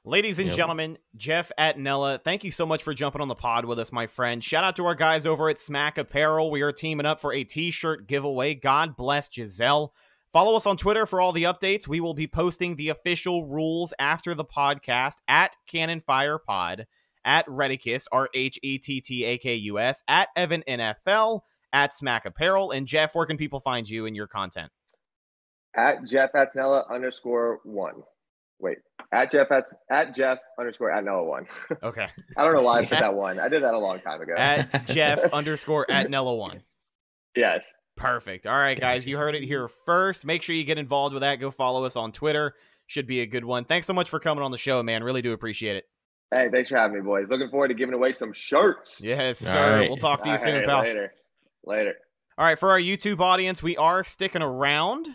Ladies and yep. gentlemen, Jeff Attinella, thank you so much for jumping on the pod with us, my friend. Shout out to our guys over at Smack Apparel. We are teaming up for a T-shirt giveaway. God bless Gisele. Follow us on Twitter for all the updates. We will be posting the official rules after the podcast at Cannon Fire Pod. At Retikus, R H E T T A K U S, at Evan N F L, at Smack Apparel. And Jeff, where can people find you and your content? At Jeff Attinella underscore one. Wait, at Jeff at, at Jeff underscore Attinella one. Okay. I don't know why I put that one. I did that a long time ago. At Jeff underscore Attinella one. Yes. Perfect. All right, guys, you heard it here first. Make sure you get involved with that. Go follow us on Twitter. Should be a good one. Thanks so much for coming on the show, man. Really do appreciate it. Hey, thanks for having me, boys. Looking forward to giving away some shirts. Yes, sir. Right. We'll talk to you All soon, right, pal. Later. Later. All right, for our YouTube audience, we are sticking around.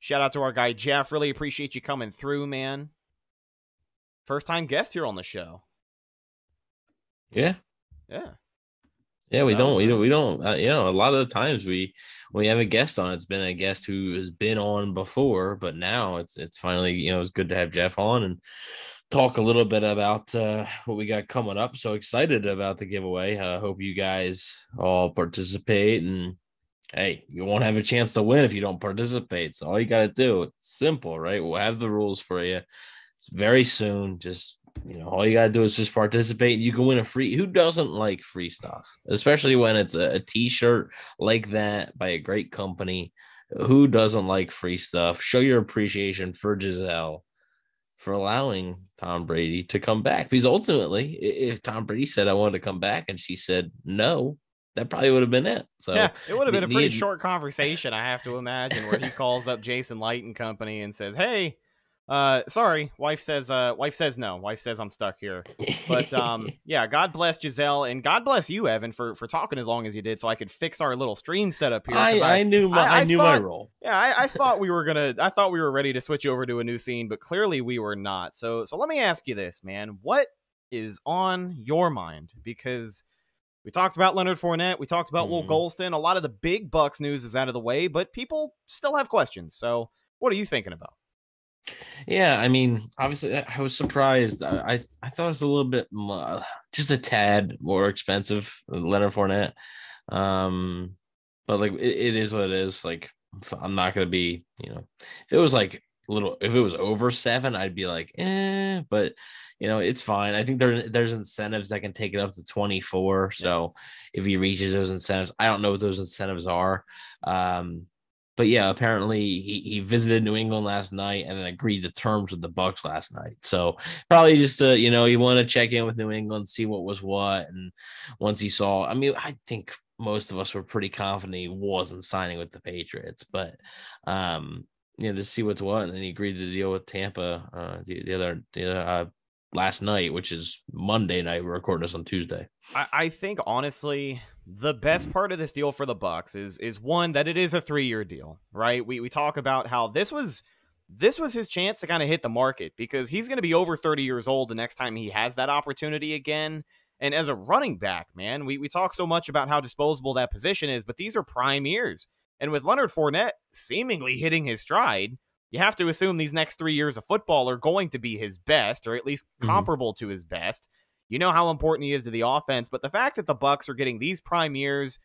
Shout out to our guy, Jeff. Really appreciate you coming through, man. First-time guest here on the show. Yeah. Yeah. Yeah, we don't, we don't, we don't, uh, you know, a lot of the times we, when we have a guest on, it's been a guest who has been on before, but now it's, it's finally, you know, it's good to have Jeff on and talk a little bit about uh, what we got coming up. So excited about the giveaway. I uh, hope you guys all participate, and hey, you won't have a chance to win if you don't participate. So all you got to do, it's simple, right? We'll have the rules for you. It's very soon. Just, you know, all you gotta do is just participate. You can win a free. Who doesn't like free stuff, especially when it's a, a t-shirt like that by a great company? Who doesn't like free stuff? Show your appreciation for Gisele for allowing Tom Brady to come back, because ultimately, if Tom Brady said I wanted to come back and she said no, that probably would have been it. So yeah, it would have been a pretty needed... short conversation, I have to imagine, where he calls up Jason Light and company and says, hey, Uh, sorry, wife says, uh, wife says no, wife says I'm stuck here, but, um, yeah, God bless Gisele, and God bless you, Evan, for, for talking as long as you did, so I could fix our little stream setup here. I, I, I knew my, I, I knew thought, my role. Yeah. I, I thought we were going to, I thought we were ready to switch over to a new scene, but clearly we were not. So, so let me ask you this, man, what is on your mind? Because we talked about Leonard Fournette. We talked about mm. Will Gholston. A lot of the big Bucs news is out of the way, but people still have questions. So what are you thinking about? Yeah, I mean, obviously, I was surprised. I I, I thought it was a little bit, more, just a tad more expensive, Leonard Fournette. Um, but like, it, it is what it is. Like, I'm not gonna be, you know, if it was like little, if it was over seven, I'd be like, eh. But you know, it's fine. I think there there's incentives that can take it up to twenty-four. So if he reaches those incentives, I don't know what those incentives are. Um. But yeah, apparently he, he visited New England last night and then agreed to terms with the Bucs last night. So probably just, uh, you know, you want to check in with New England, see what was what. And once he saw, I mean, I think most of us were pretty confident he wasn't signing with the Patriots, but, um, you know, to see what's what. And then he agreed to deal with Tampa uh, the, the other, the other uh, last night, which is Monday night. We're recording this on Tuesday. I, I think, honestly, the best part of this deal for the Bucs is, is one, that it is a three-year deal, right? We we talk about how this was this was his chance to kind of hit the market, because he's going to be over thirty years old the next time he has that opportunity again. And as a running back, man, we, we talk so much about how disposable that position is, but these are prime years. And with Leonard Fournette seemingly hitting his stride, you have to assume these next three years of football are going to be his best, or at least mm-hmm. comparable to his best. You know how important he is to the offense, but the fact that the Bucs are getting these prime years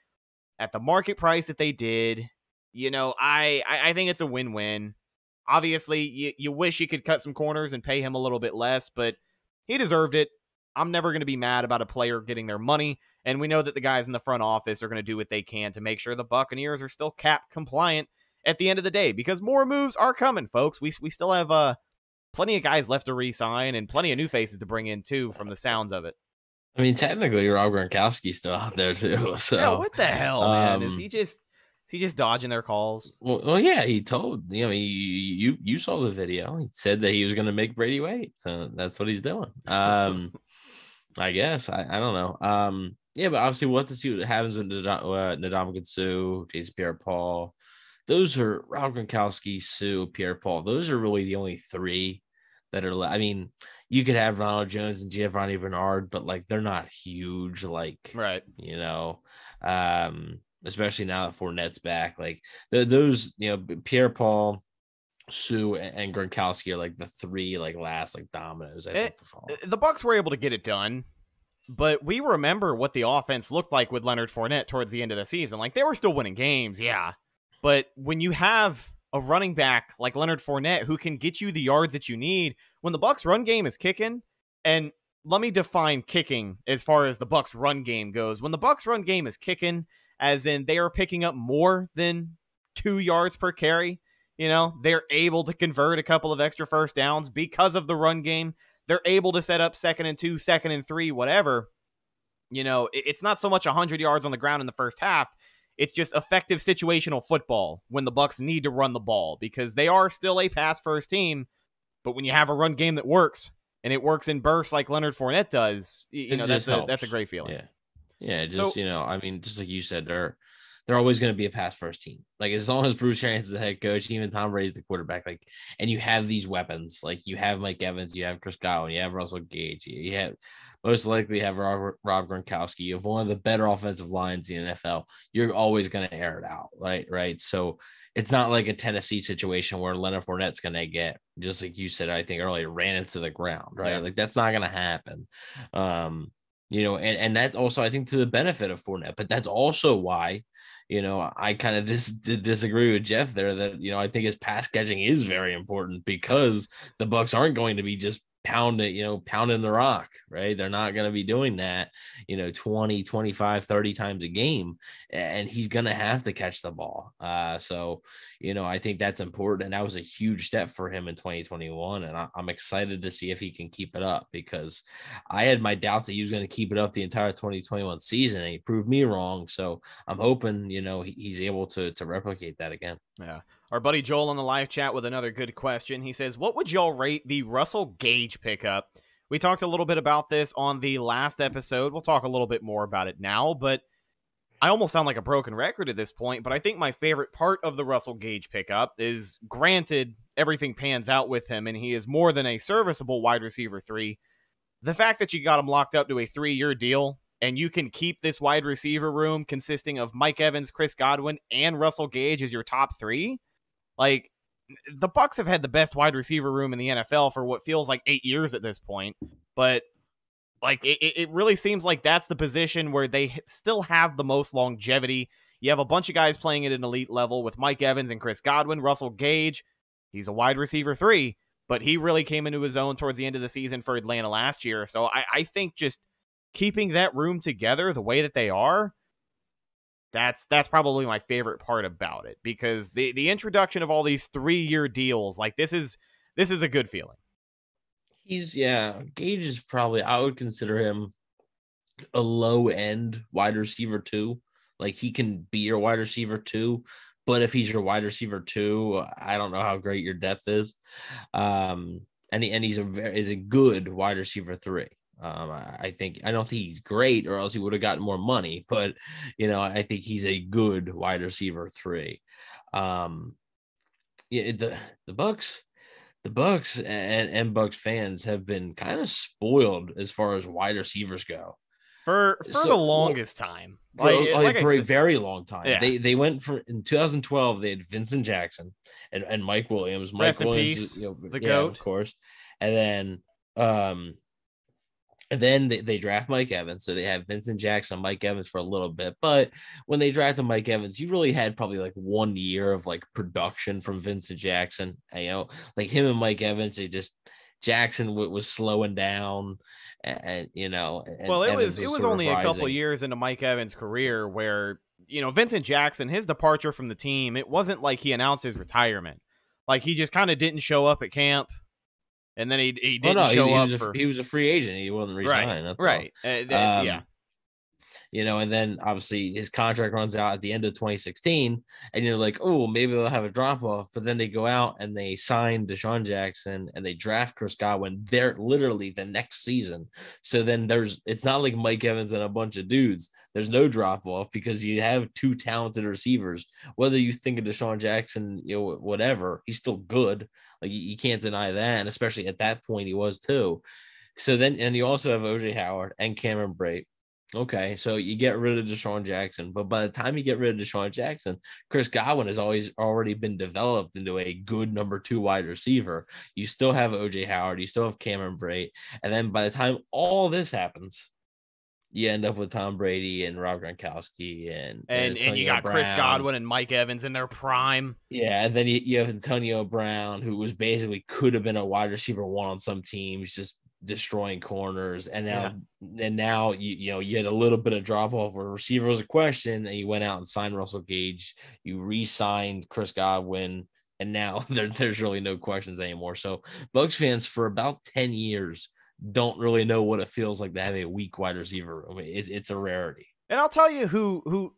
at the market price that they did, you know, I I think it's a win-win. Obviously, you, you wish you could cut some corners and pay him a little bit less, but he deserved it. I'm never going to be mad about a player getting their money. And we know that the guys in the front office are going to do what they can to make sure the Buccaneers are still cap compliant at the end of the day, because more moves are coming, folks. We we still have uh, plenty of guys left to re-sign and plenty of new faces to bring in, too, from the sounds of it. I mean, technically, Rob Gronkowski's still out there, too. So yeah, what the hell, man? Um, is he just is he just dodging their calls? Well, well yeah, he told, you know, he, you you saw the video. He said that he was going to make Brady wait. So that's what he's doing. Um, I guess. I, I don't know. Um, yeah, but obviously we'll have to see what happens with Ndamukong Suh, Jason Pierre-Paul. Those are Rob Gronkowski, Sue, Pierre Paul. Those are really the only three that are, I mean, you could have Ronald Jones and Giovanni Bernard, but like, they're not huge. Like, right. You know, um, especially now that Fournette's back, like those, you know, Pierre Paul, Sue and Gronkowski are like the three, like last, like dominoes. I it, think the Bucs were able to get it done, but we remember what the offense looked like with Leonard Fournette towards the end of the season. Like they were still winning games. Yeah. But when you have a running back like Leonard Fournette who can get you the yards that you need, when the Bucs run game is kicking, and let me define kicking as far as the Bucs run game goes. When the Bucs run game is kicking, as in they are picking up more than two yards per carry, you know, they're able to convert a couple of extra first downs because of the run game. They're able to set up second and two, second and three, whatever. You know, it's not so much one hundred yards on the ground in the first half. It's just effective situational football when the Bucs need to run the ball, because they are still a pass-first team. But when you have a run game that works, and it works in bursts like Leonard Fournette does, you it know that's helps. a that's a great feeling. Yeah, yeah. Just so, you know, I mean, just like you said, they're they're always going to be a pass-first team. Like as long as Bruce Arians is the head coach, even Tom Brady's the quarterback. Like, and you have these weapons. Like you have Mike Evans, you have Chris Godwin, you have Russell Gage, you have. Most likely have Rob, Rob Gronkowski. You have one of the better offensive lines in the N F L. You're always going to air it out, right? Right. So it's not like a Tennessee situation where Leonard Fournette's going to get, just like you said, I think earlier, ran into the ground, right? Yeah. Like that's not going to happen. Um, you know, and, and that's also, I think, to the benefit of Fournette, but that's also why, you know, I kind of dis- disagree with Jeff there that, you know, I think his pass catching is very important because the Bucs aren't going to be just pound it, you know, pounding the rock, right? They're not going to be doing that, you know, twenty, twenty-five, thirty times a game, and he's going to have to catch the ball. Uh, so, you know, I think that's important. And that was a huge step for him in twenty twenty-one. And I, I'm excited to see if he can keep it up, because I had my doubts that he was going to keep it up the entire twenty twenty-one season. And he proved me wrong. So I'm hoping, you know, he, he's able to, to replicate that again. Yeah. Our buddy Joel on the live chat with another good question. He says, what would y'all rate the Russell Gage pickup? We talked a little bit about this on the last episode. We'll talk a little bit more about it now, but I almost sound like a broken record at this point, but I think my favorite part of the Russell Gage pickup is, granted, everything pans out with him, and he is more than a serviceable wide receiver three. The fact that you got him locked up to a three-year deal, and you can keep this wide receiver room consisting of Mike Evans, Chris Godwin, and Russell Gage as your top three. Like, the Bucs have had the best wide receiver room in the N F L for what feels like eight years at this point. But, like, it, it really seems like that's the position where they still have the most longevity. You have a bunch of guys playing at an elite level with Mike Evans and Chris Godwin. Russell Gage, he's a wide receiver three, but he really came into his own towards the end of the season for Atlanta last year. So I, I think just keeping that room together the way that they are, That's that's probably my favorite part about it, because the, the introduction of all these three-year deals, like this is this is a good feeling. He's yeah, Gage is probably, I would consider him a low-end wide receiver two. Like he can be your wide receiver two, but if he's your wide receiver two, I don't know how great your depth is. Um, and he, and he's a very is a good wide receiver three. Um, I think I don't think he's great, or else he would have gotten more money. But you know, I think he's a good wide receiver three. Um, yeah, the the Bucs, the Bucs, and and Bucs fans have been kind of spoiled as far as wide receivers go for for so, the longest well, time, for, like, like, like for a very long time. Yeah. They they went for in twenty twelve. They had Vincent Jackson and, and Mike Williams. Mike Rest Williams, in peace, you know, the yeah, goat, of course. And then um. And then they, they draft Mike Evans. So they have Vincent Jackson, Mike Evans for a little bit. But when they drafted Mike Evans, you really had probably like one year of like production from Vincent Jackson. You know, like him and Mike Evans, they just Jackson w- was slowing down, and, and you know, and well, it Evans was, was it was only a couple years into Mike Evans' career where, you know, Vincent Jackson, his departure from the team, it wasn't like he announced his retirement. Like, he just kind of didn't show up at camp, and then he he didn't well, no, show he, he up. A, for... He was a free agent. He wasn't re-signed. Right. That's right. Uh, th- um, yeah. You know, and then obviously his contract runs out at the end of twenty sixteen, and you're like, oh, maybe they'll have a drop off. But then they go out and they sign DeSean Jackson and they draft Chris Godwin there literally the next season. So then there's, it's not like Mike Evans and a bunch of dudes. There's no drop off because you have two talented receivers. Whether you think of DeSean Jackson, you know, whatever, he's still good. Like, you can't deny that. And especially at that point, he was too. So then, and you also have O J Howard and Cameron Brate. Okay, so you get rid of DeSean Jackson, but by the time you get rid of DeSean Jackson, Chris Godwin has always already been developed into a good number two wide receiver. You still have O J Howard, you still have Cameron Brate, and then by the time all this happens, you end up with Tom Brady and Rob Gronkowski and and, and, and you got Brown. Chris Godwin and Mike Evans in their prime. Yeah, and then you, you have Antonio Brown, who was basically could have been a wide receiver one on some teams, just destroying corners, and now yeah. and now you you know you had a little bit of drop off where receiver was a question, and you went out and signed Russell Gage, you re-signed Chris Godwin, and now there, there's really no questions anymore. So Bucs fans for about ten years don't really know what it feels like to have a weak wide receiver. I mean, it, it's a rarity. And I'll tell you who who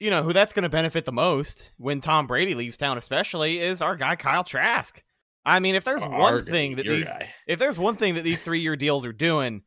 you know who that's going to benefit the most when Tom Brady leaves town, especially, is our guy Kyle Trask. I mean, if there's one thing that these guy. if there's one thing that these three-year deals are doing,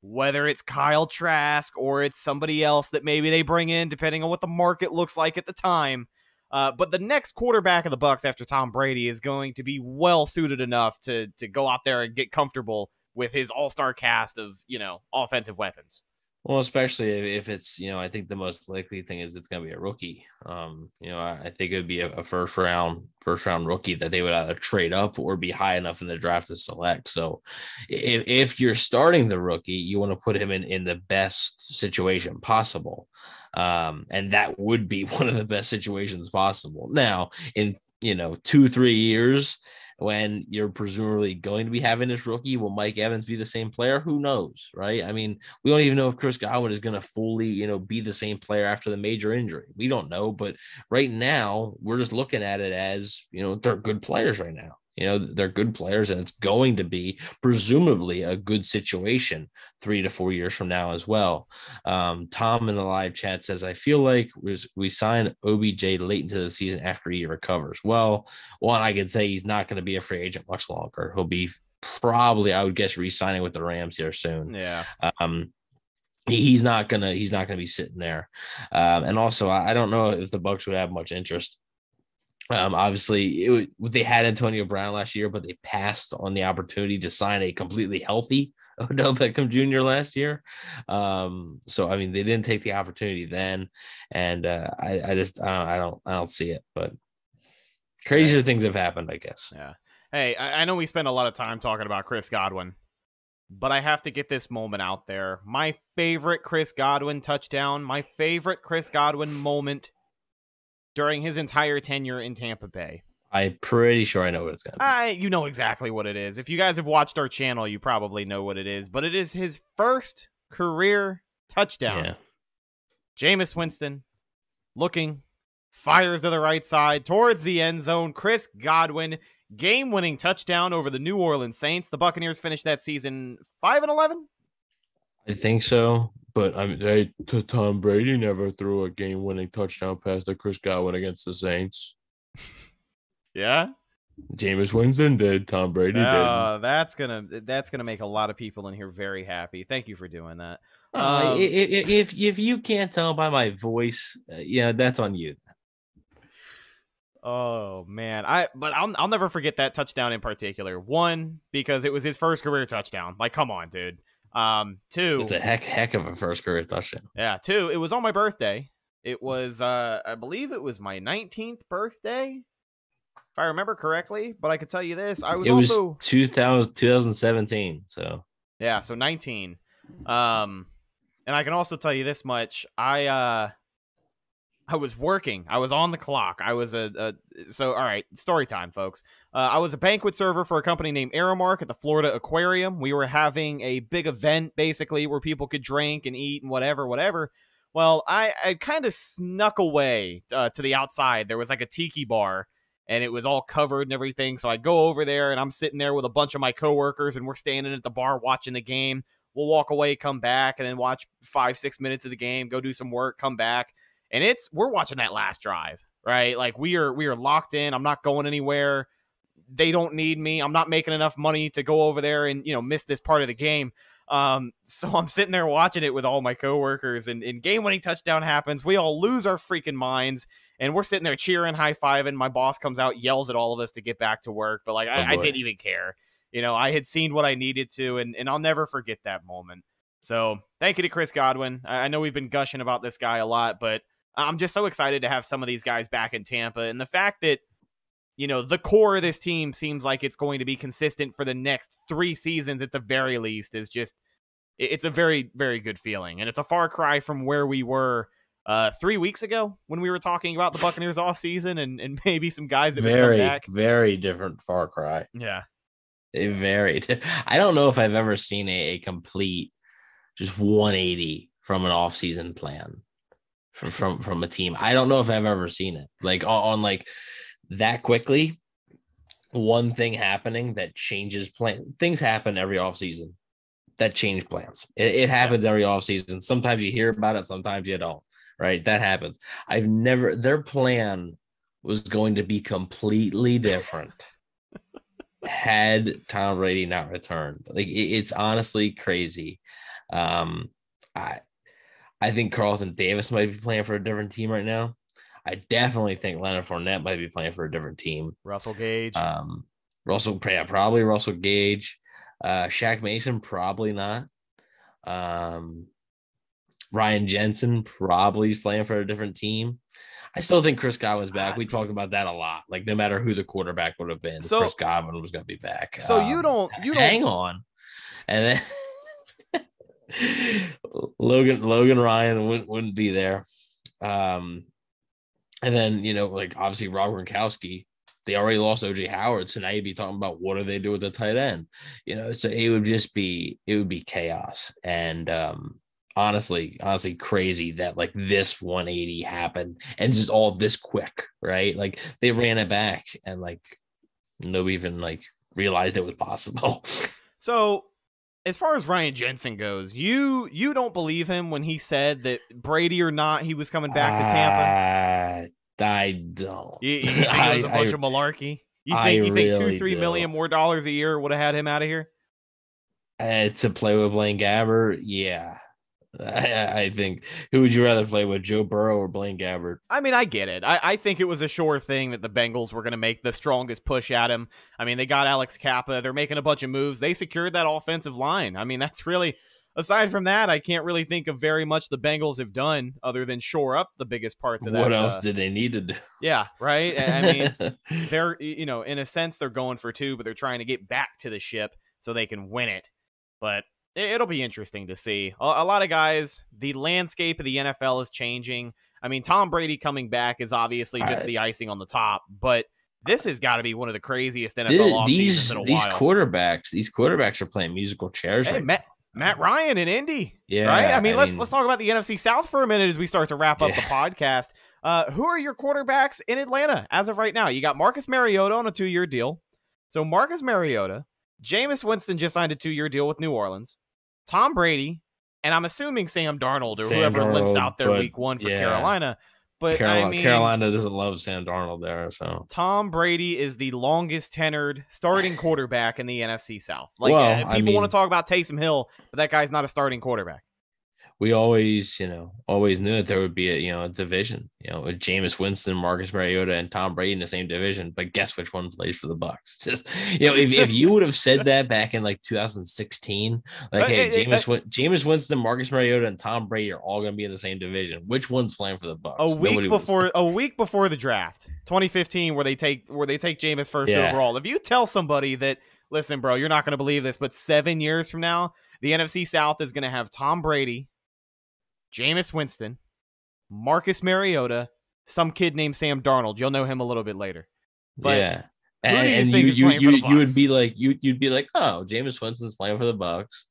whether it's Kyle Trask or it's somebody else that maybe they bring in, depending on what the market looks like at the time, uh, but the next quarterback of the Bucs after Tom Brady is going to be well suited enough to to go out there and get comfortable with his all-star cast of, you know, offensive weapons. Well, especially if it's, you know, I think the most likely thing is it's going to be a rookie. Um, you know, I, I think it would be a, a first round, first round rookie that they would either trade up or be high enough in the draft to select. So if, if you're starting the rookie, you want to put him in, in the best situation possible. Um, and that would be one of the best situations possible. Now, in, you know, two, three years when you're presumably going to be having this rookie, will Mike Evans be the same player? Who knows, right? I mean, we don't even know if Chris Godwin is going to fully, you know, be the same player after the major injury. We don't know, but right now we're just looking at it as, you know, they're good players right now. You know, they're good players, and it's going to be presumably a good situation three to four years from now as well. Um, Tom in the live chat says, I feel like we signed O B J late into the season after he recovers. Well, one, I can say he's not going to be a free agent much longer. He'll be probably, I would guess, re-signing with the Rams here soon. Yeah. Um, he's not going to, he's not going to be sitting there. Um, and also, I don't know if the Bucs would have much interest. Um, obviously, it, they had Antonio Brown last year, but they passed on the opportunity to sign a completely healthy Odell Beckham Junior last year. Um, so, I mean, they didn't take the opportunity then, and uh, I, I just I don't, I don't I don't see it. But crazier yeah. things have happened, I guess. Yeah. Hey, I, I know we spend a lot of time talking about Chris Godwin, but I have to get this moment out there. My favorite Chris Godwin touchdown, my favorite Chris Godwin moment during his entire tenure in Tampa Bay. I'm pretty sure I know what it's going to be. I, you know exactly what it is. If you guys have watched our channel, you probably know what it is. But it is his first career touchdown. Yeah. Jameis Winston looking, fires to the right side, towards the end zone. Chris Godwin, game-winning touchdown over the New Orleans Saints. The Buccaneers finished that season five and eleven? I think so. But I mean, they, to Tom Brady never threw a game-winning touchdown pass to Chris Godwin against the Saints. Yeah, Jameis Winston did. Tom Brady oh, did. Oh, that's gonna that's gonna make a lot of people in here very happy. Thank you for doing that. Uh, um, if, if if you can't tell by my voice, uh, yeah, that's on you. Oh man, I but I'll I'll never forget that touchdown in particular. One, because it was his first career touchdown. Like, come on, dude. Um, two, it's a heck, heck of a first career touchdown. Yeah. Two, it was on my birthday. It was, uh, I believe it was my nineteenth birthday, if I remember correctly, but I could tell you this. I was, it was also two thousand, twenty seventeen. So yeah. So nineteen. Um, and I can also tell you this much. I, uh, I was working. I was on the clock. I was a, a so all right. Story time, folks. Uh, I was a banquet server for a company named Aramark at the Florida Aquarium. We were having a big event, basically, where people could drink and eat and whatever, whatever. Well, I, I kind of snuck away uh, to the outside. There was like a tiki bar, and it was all covered and everything. So I go over there, and I'm sitting there with a bunch of my coworkers, and we're standing at the bar watching the game. We'll walk away, come back, and then watch five, six minutes of the game, go do some work, come back. And it's we're watching that last drive, right? Like, we are we are locked in. I'm not going anywhere. They don't need me. I'm not making enough money to go over there and, you know, miss this part of the game. Um, so I'm sitting there watching it with all my coworkers, and, and game-winning touchdown happens. We all lose our freaking minds, and we're sitting there cheering, high-fiving. My boss comes out, yells at all of us to get back to work, but, like, oh, I, I didn't even care. You know, I had seen what I needed to, and, and I'll never forget that moment. So thank you to Chris Godwin. I, I know we've been gushing about this guy a lot, but I'm just so excited to have some of these guys back in Tampa. And the fact that, you know, the core of this team seems like it's going to be consistent for the next three seasons at the very least is just, it's a very, very good feeling. And it's a far cry from where we were uh, three weeks ago when we were talking about the Buccaneers offseason and, and maybe some guys that would come back. Very, very different far cry. Yeah. It varied. I don't know if I've ever seen a, a complete just one eighty from an offseason plan from, from from a team. I don't know if I've ever seen it. Like, on, on like that quickly, one thing happening that changes plan. Things happen every offseason that change plans. It, it happens every offseason. Sometimes you hear about it, sometimes you don't, right? That happens. I've never – their plan was going to be completely different had Tom Brady not returned. Like, it, it's honestly crazy. Um, I I think Carlton Davis might be playing for a different team right now. I definitely think Leonard Fournette might be playing for a different team. Russell Gage. Um, Russell, yeah, probably Russell Gage. Uh, Shaq Mason, probably not. Um, Ryan Jensen probably is playing for a different team. I still think Chris Godwin's back. We talked about that a lot. Like, no matter who the quarterback would have been, so, Chris Godwin was going to be back. So um, you don't, you don't hang on. And then Logan, Logan Ryan wouldn't, wouldn't be there. Um, and then, you know, like, obviously Rob Gronkowski, they already lost O J Howard. So now you'd be talking about what do they do with the tight end? You know, so it would just be, it would be chaos. And, um, Honestly, honestly crazy that like this one eighty happened and just all this quick, right? Like, they ran it back and like nobody even like realized it was possible. So as far as Ryan Jensen goes, you you don't believe him when he said that Brady or not, he was coming back to Tampa? Uh, I don't. You, you think it was a bunch I, of malarkey? You think, you think really two, three do. million more dollars a year would have had him out of here? Uh, to play with Blaine Gabbert? Yeah. I, I think who would you rather play with, Joe Burrow or Blaine Gabbert? I mean, I get it. I, I think it was a sure thing that the Bengals were going to make the strongest push at him. I mean, they got Alex Kappa. They're making a bunch of moves. They secured that offensive line. I mean, that's really, aside from that, I can't really think of very much the Bengals have done other than shore up the biggest parts of that. What else uh, did they need to do? Yeah, right. I mean, they're, you know, in a sense, they're going for two, but they're trying to get back to the ship so they can win it. But it'll be interesting to see. A lot of guys, the landscape of the N F L is changing. I mean, Tom Brady coming back is obviously just I, the icing on the top, but this has got to be one of the craziest N F L offseasons these, in a these while. These quarterbacks, these quarterbacks are playing musical chairs. Hey, right Matt, Matt Ryan in Indy, yeah, right? I mean, I let's mean, let's talk about the N F C South for a minute as we start to wrap up yeah. the podcast. Uh, who are your quarterbacks in Atlanta as of right now? You got Marcus Mariota on a two-year deal. So Marcus Mariota, Jameis Winston just signed a two-year deal with New Orleans, Tom Brady, and I'm assuming Sam Darnold or Sam whoever Darnold, limps out there week one for yeah. Carolina. But Carolina, I mean, Carolina doesn't love Sam Darnold there, so Tom Brady is the longest-tenured starting quarterback in the N F C South. Like, well, uh, people I mean, want to talk about Taysom Hill, but that guy's not a starting quarterback. We always, you know, always knew that there would be a, you know, a division, you know, with Jameis Winston, Marcus Mariota, and Tom Brady in the same division. But guess which one plays for the Bucks? Just, you know, if, if you would have said that back in like two thousand sixteen, like, hey, hey Jameis, hey, Jameis Winston, Marcus Mariota, and Tom Brady are all going to be in the same division. Which one's playing for the Bucks? A week Nobody before, a week before the draft, twenty fifteen, where they take where they take Jameis first yeah. overall. If you tell somebody that, listen, bro, you're not going to believe this, but seven years from now, the N F C South is going to have Tom Brady, Jameis Winston, Marcus Mariota, some kid named Sam Darnold. You'll know him a little bit later. But yeah. And, you, and you, you, you, you would be like, you, you'd be like, oh, Jameis Winston's playing for the Bucs.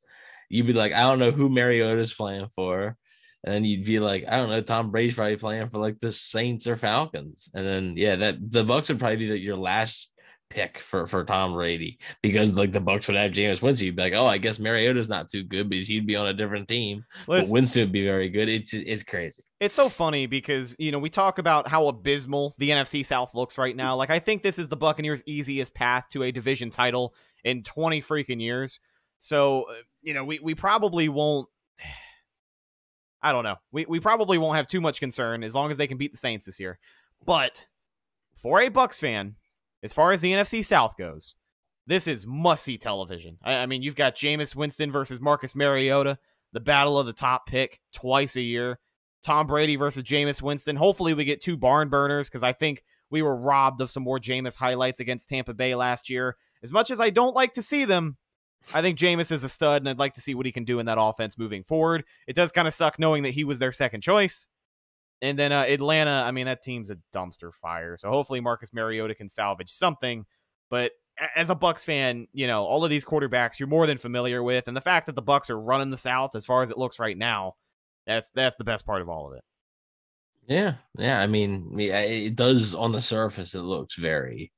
You'd be like, I don't know who Mariota's playing for. And then you'd be like, I don't know, Tom Brady's probably playing for like the Saints or Falcons. And then, yeah, that the Bucs would probably be like your last pick for, for Tom Brady, because like the Bucs would have Jameis Winston. You'd be like, oh, I guess Mariota's not too good because he'd be on a different team. Listen, but Winston would be very good. It's it's crazy. It's so funny because, you know, we talk about how abysmal the N F C South looks right now. Like, I think this is the Buccaneers' easiest path to a division title in twenty freaking years. So, you know, we, we probably won't. I don't know. We we probably won't have too much concern as long as they can beat the Saints this year. But for a Bucs fan, as far as the N F C South goes, this is must-see television. I, I mean, you've got Jameis Winston versus Marcus Mariota, the battle of the top pick twice a year. Tom Brady versus Jameis Winston. Hopefully we get two barn burners, because I think we were robbed of some more Jameis highlights against Tampa Bay last year. As much as I don't like to see them, I think Jameis is a stud, and I'd like to see what he can do in that offense moving forward. It does kind of suck knowing that he was their second choice. And then uh, Atlanta, I mean, that team's a dumpster fire. So hopefully Marcus Mariota can salvage something. But as a Bucs fan, you know, all of these quarterbacks you're more than familiar with. And the fact that the Bucs are running the South as far as it looks right now, that's that's the best part of all of it. Yeah. Yeah. I mean, it does on the surface, it looks very...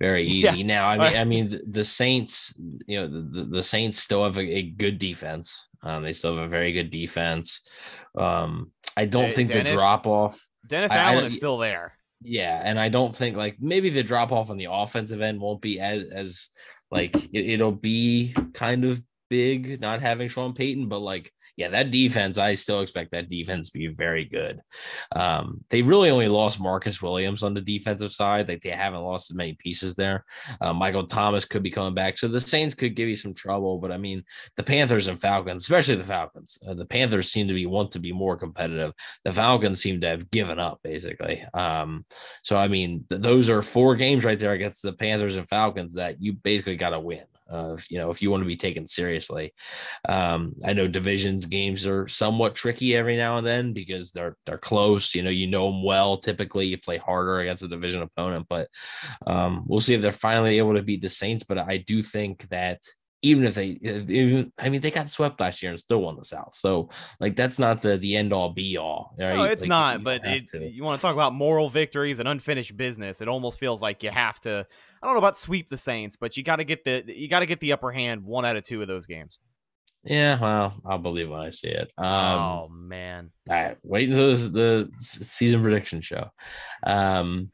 very easy. Yeah. Now, I mean, I mean, the Saints, you know, the, the Saints still have a, a good defense. Um, they still have a very good defense. Um, I don't hey, think Dennis, the drop off. Dennis I, Allen I, is still there. Yeah, and I don't think like maybe the drop off on the offensive end won't be as as like it, it'll be kind of big not having Sean Payton, but like yeah, that defense, I still expect that defense to be very good. Um, they really only lost Marcus Williams on the defensive side. Like, they haven't lost as many pieces there. Uh, Michael Thomas could be coming back. So the Saints could give you some trouble. But, I mean, the Panthers and Falcons, especially the Falcons, uh, the Panthers seem to be want to be more competitive. The Falcons seem to have given up, basically. Um, so, I mean, th- those are four games right there against the Panthers and Falcons that you basically got to win. Uh, you know, if you want to be taken seriously. um, I know divisions games are somewhat tricky every now and then because they're they're close. You know, you know them well. Typically, you play harder against a division opponent, but um, we'll see if they're finally able to beat the Saints. But I do think that even if they, even, I mean, they got swept last year and still won the South. So, like, that's not the the end all be all. Right? No, it's like, not. You but it, you want to talk about moral victories and unfinished business. It almost feels like you have to. I don't know about sweep the Saints, but you got to get the you got to get the upper hand one out of two of those games. Yeah, well, I'll believe when I see it. Um, oh man! All right, wait until this, the season prediction show. Um,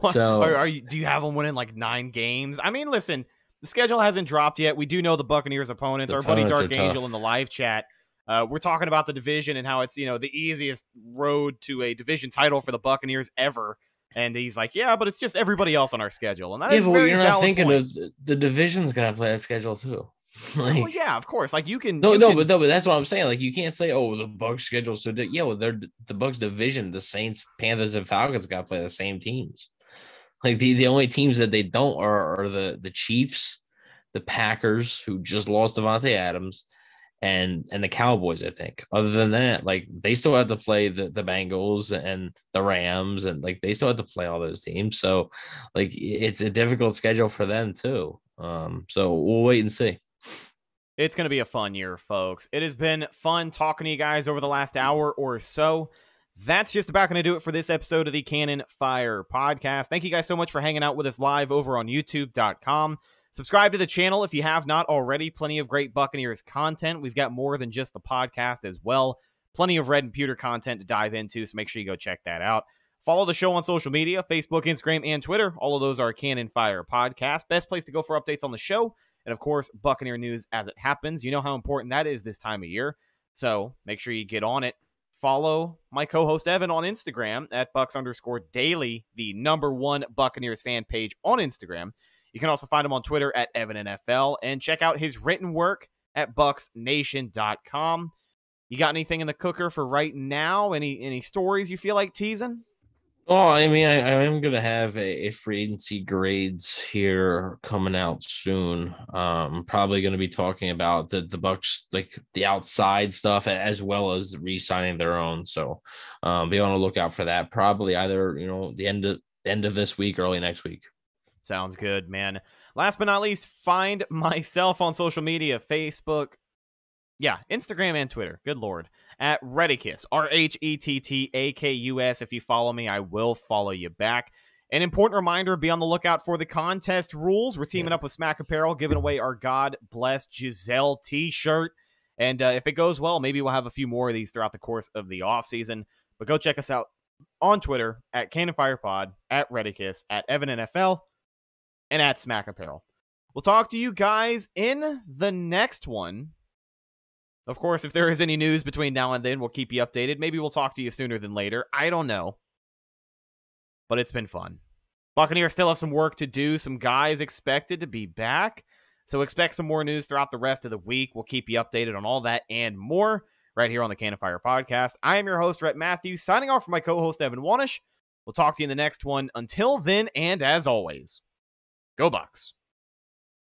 what? So, are, are you? Do you have them winning like nine games? I mean, listen, the schedule hasn't dropped yet. We do know the Buccaneers' opponents. The Our opponents buddy Dark Angel tough. In the live chat. Uh, we're talking about the division and how it's, you know, the easiest road to a division title for the Buccaneers ever. And he's like, yeah, but it's just everybody else on our schedule. And that yeah, is very you're not thinking point. Of the division's going to play that schedule too. Like, oh, yeah, of course. Like you can. No, you no, can, but no, but that's what I'm saying. Like you can't say, oh, the Bucs schedule. So di-. yeah, well, they're the Bucs division, the Saints, Panthers and Falcons got to play the same teams. Like the, the only teams that they don't are, are the, the Chiefs, the Packers, who just lost Devontae Adams, and and the Cowboys, I think. Other than that, like they still have to play the, the Bengals and the Rams, and like they still have to play all those teams. So like it's a difficult schedule for them too. Um, so we'll wait and see. It's going to be a fun year, folks. It has been fun talking to you guys over the last hour or so. That's just about going to do it for this episode of the Cannon Fire Podcast. Thank you guys so much for hanging out with us live over on YouTube dot com. Subscribe to the channel if you have not already. Plenty of great Buccaneers content. We've got more than just the podcast as well. Plenty of Red and Pewter content to dive into, so make sure you go check that out. Follow the show on social media, Facebook, Instagram, and Twitter. All of those are Cannon Fire Podcast. Best place to go for updates on the show. And, of course, Buccaneer news as it happens. You know how important that is this time of year, so make sure you get on it. Follow my co-host Evan on Instagram at Bucks underscore daily, the number one Buccaneers fan page on Instagram. You can also find him on Twitter at Evan N F L and check out his written work at Bucks Nation dot com. You got anything in the cooker for right now? Any any stories you feel like teasing? Oh, I mean, I, I am going to have a, a free agency grades here coming out soon. Um, probably going to be talking about the, the Bucks, like the outside stuff, as well as re-signing their own. So um, be on the lookout for that. Probably either, you know, the end of, end of this week, early next week. Sounds good, man. Last but not least, find myself on social media, Facebook, yeah, Instagram and Twitter. Good Lord. At Rhetticus, R H E T T A K U S. If you follow me, I will follow you back. An important reminder, be on the lookout for the contest rules. We're teaming up with Smack Apparel, giving away our God-blessed Gisele t-shirt. And uh, if it goes well, maybe we'll have a few more of these throughout the course of the offseason. But go check us out on Twitter, at Cannon Fire Pod, at Rhetticus, at Evan N F L, and at Smack Apparel. We'll talk to you guys in the next one. Of course, if there is any news between now and then, we'll keep you updated. Maybe we'll talk to you sooner than later. I don't know. But it's been fun. Buccaneers still have some work to do. Some guys expected to be back. So expect some more news throughout the rest of the week. We'll keep you updated on all that and more right here on the Cannon Fire Podcast. I am your host, Rhett Matthew, signing off for my co-host, Evan Wanish. We'll talk to you in the next one. Until then, and as always, go Bucs.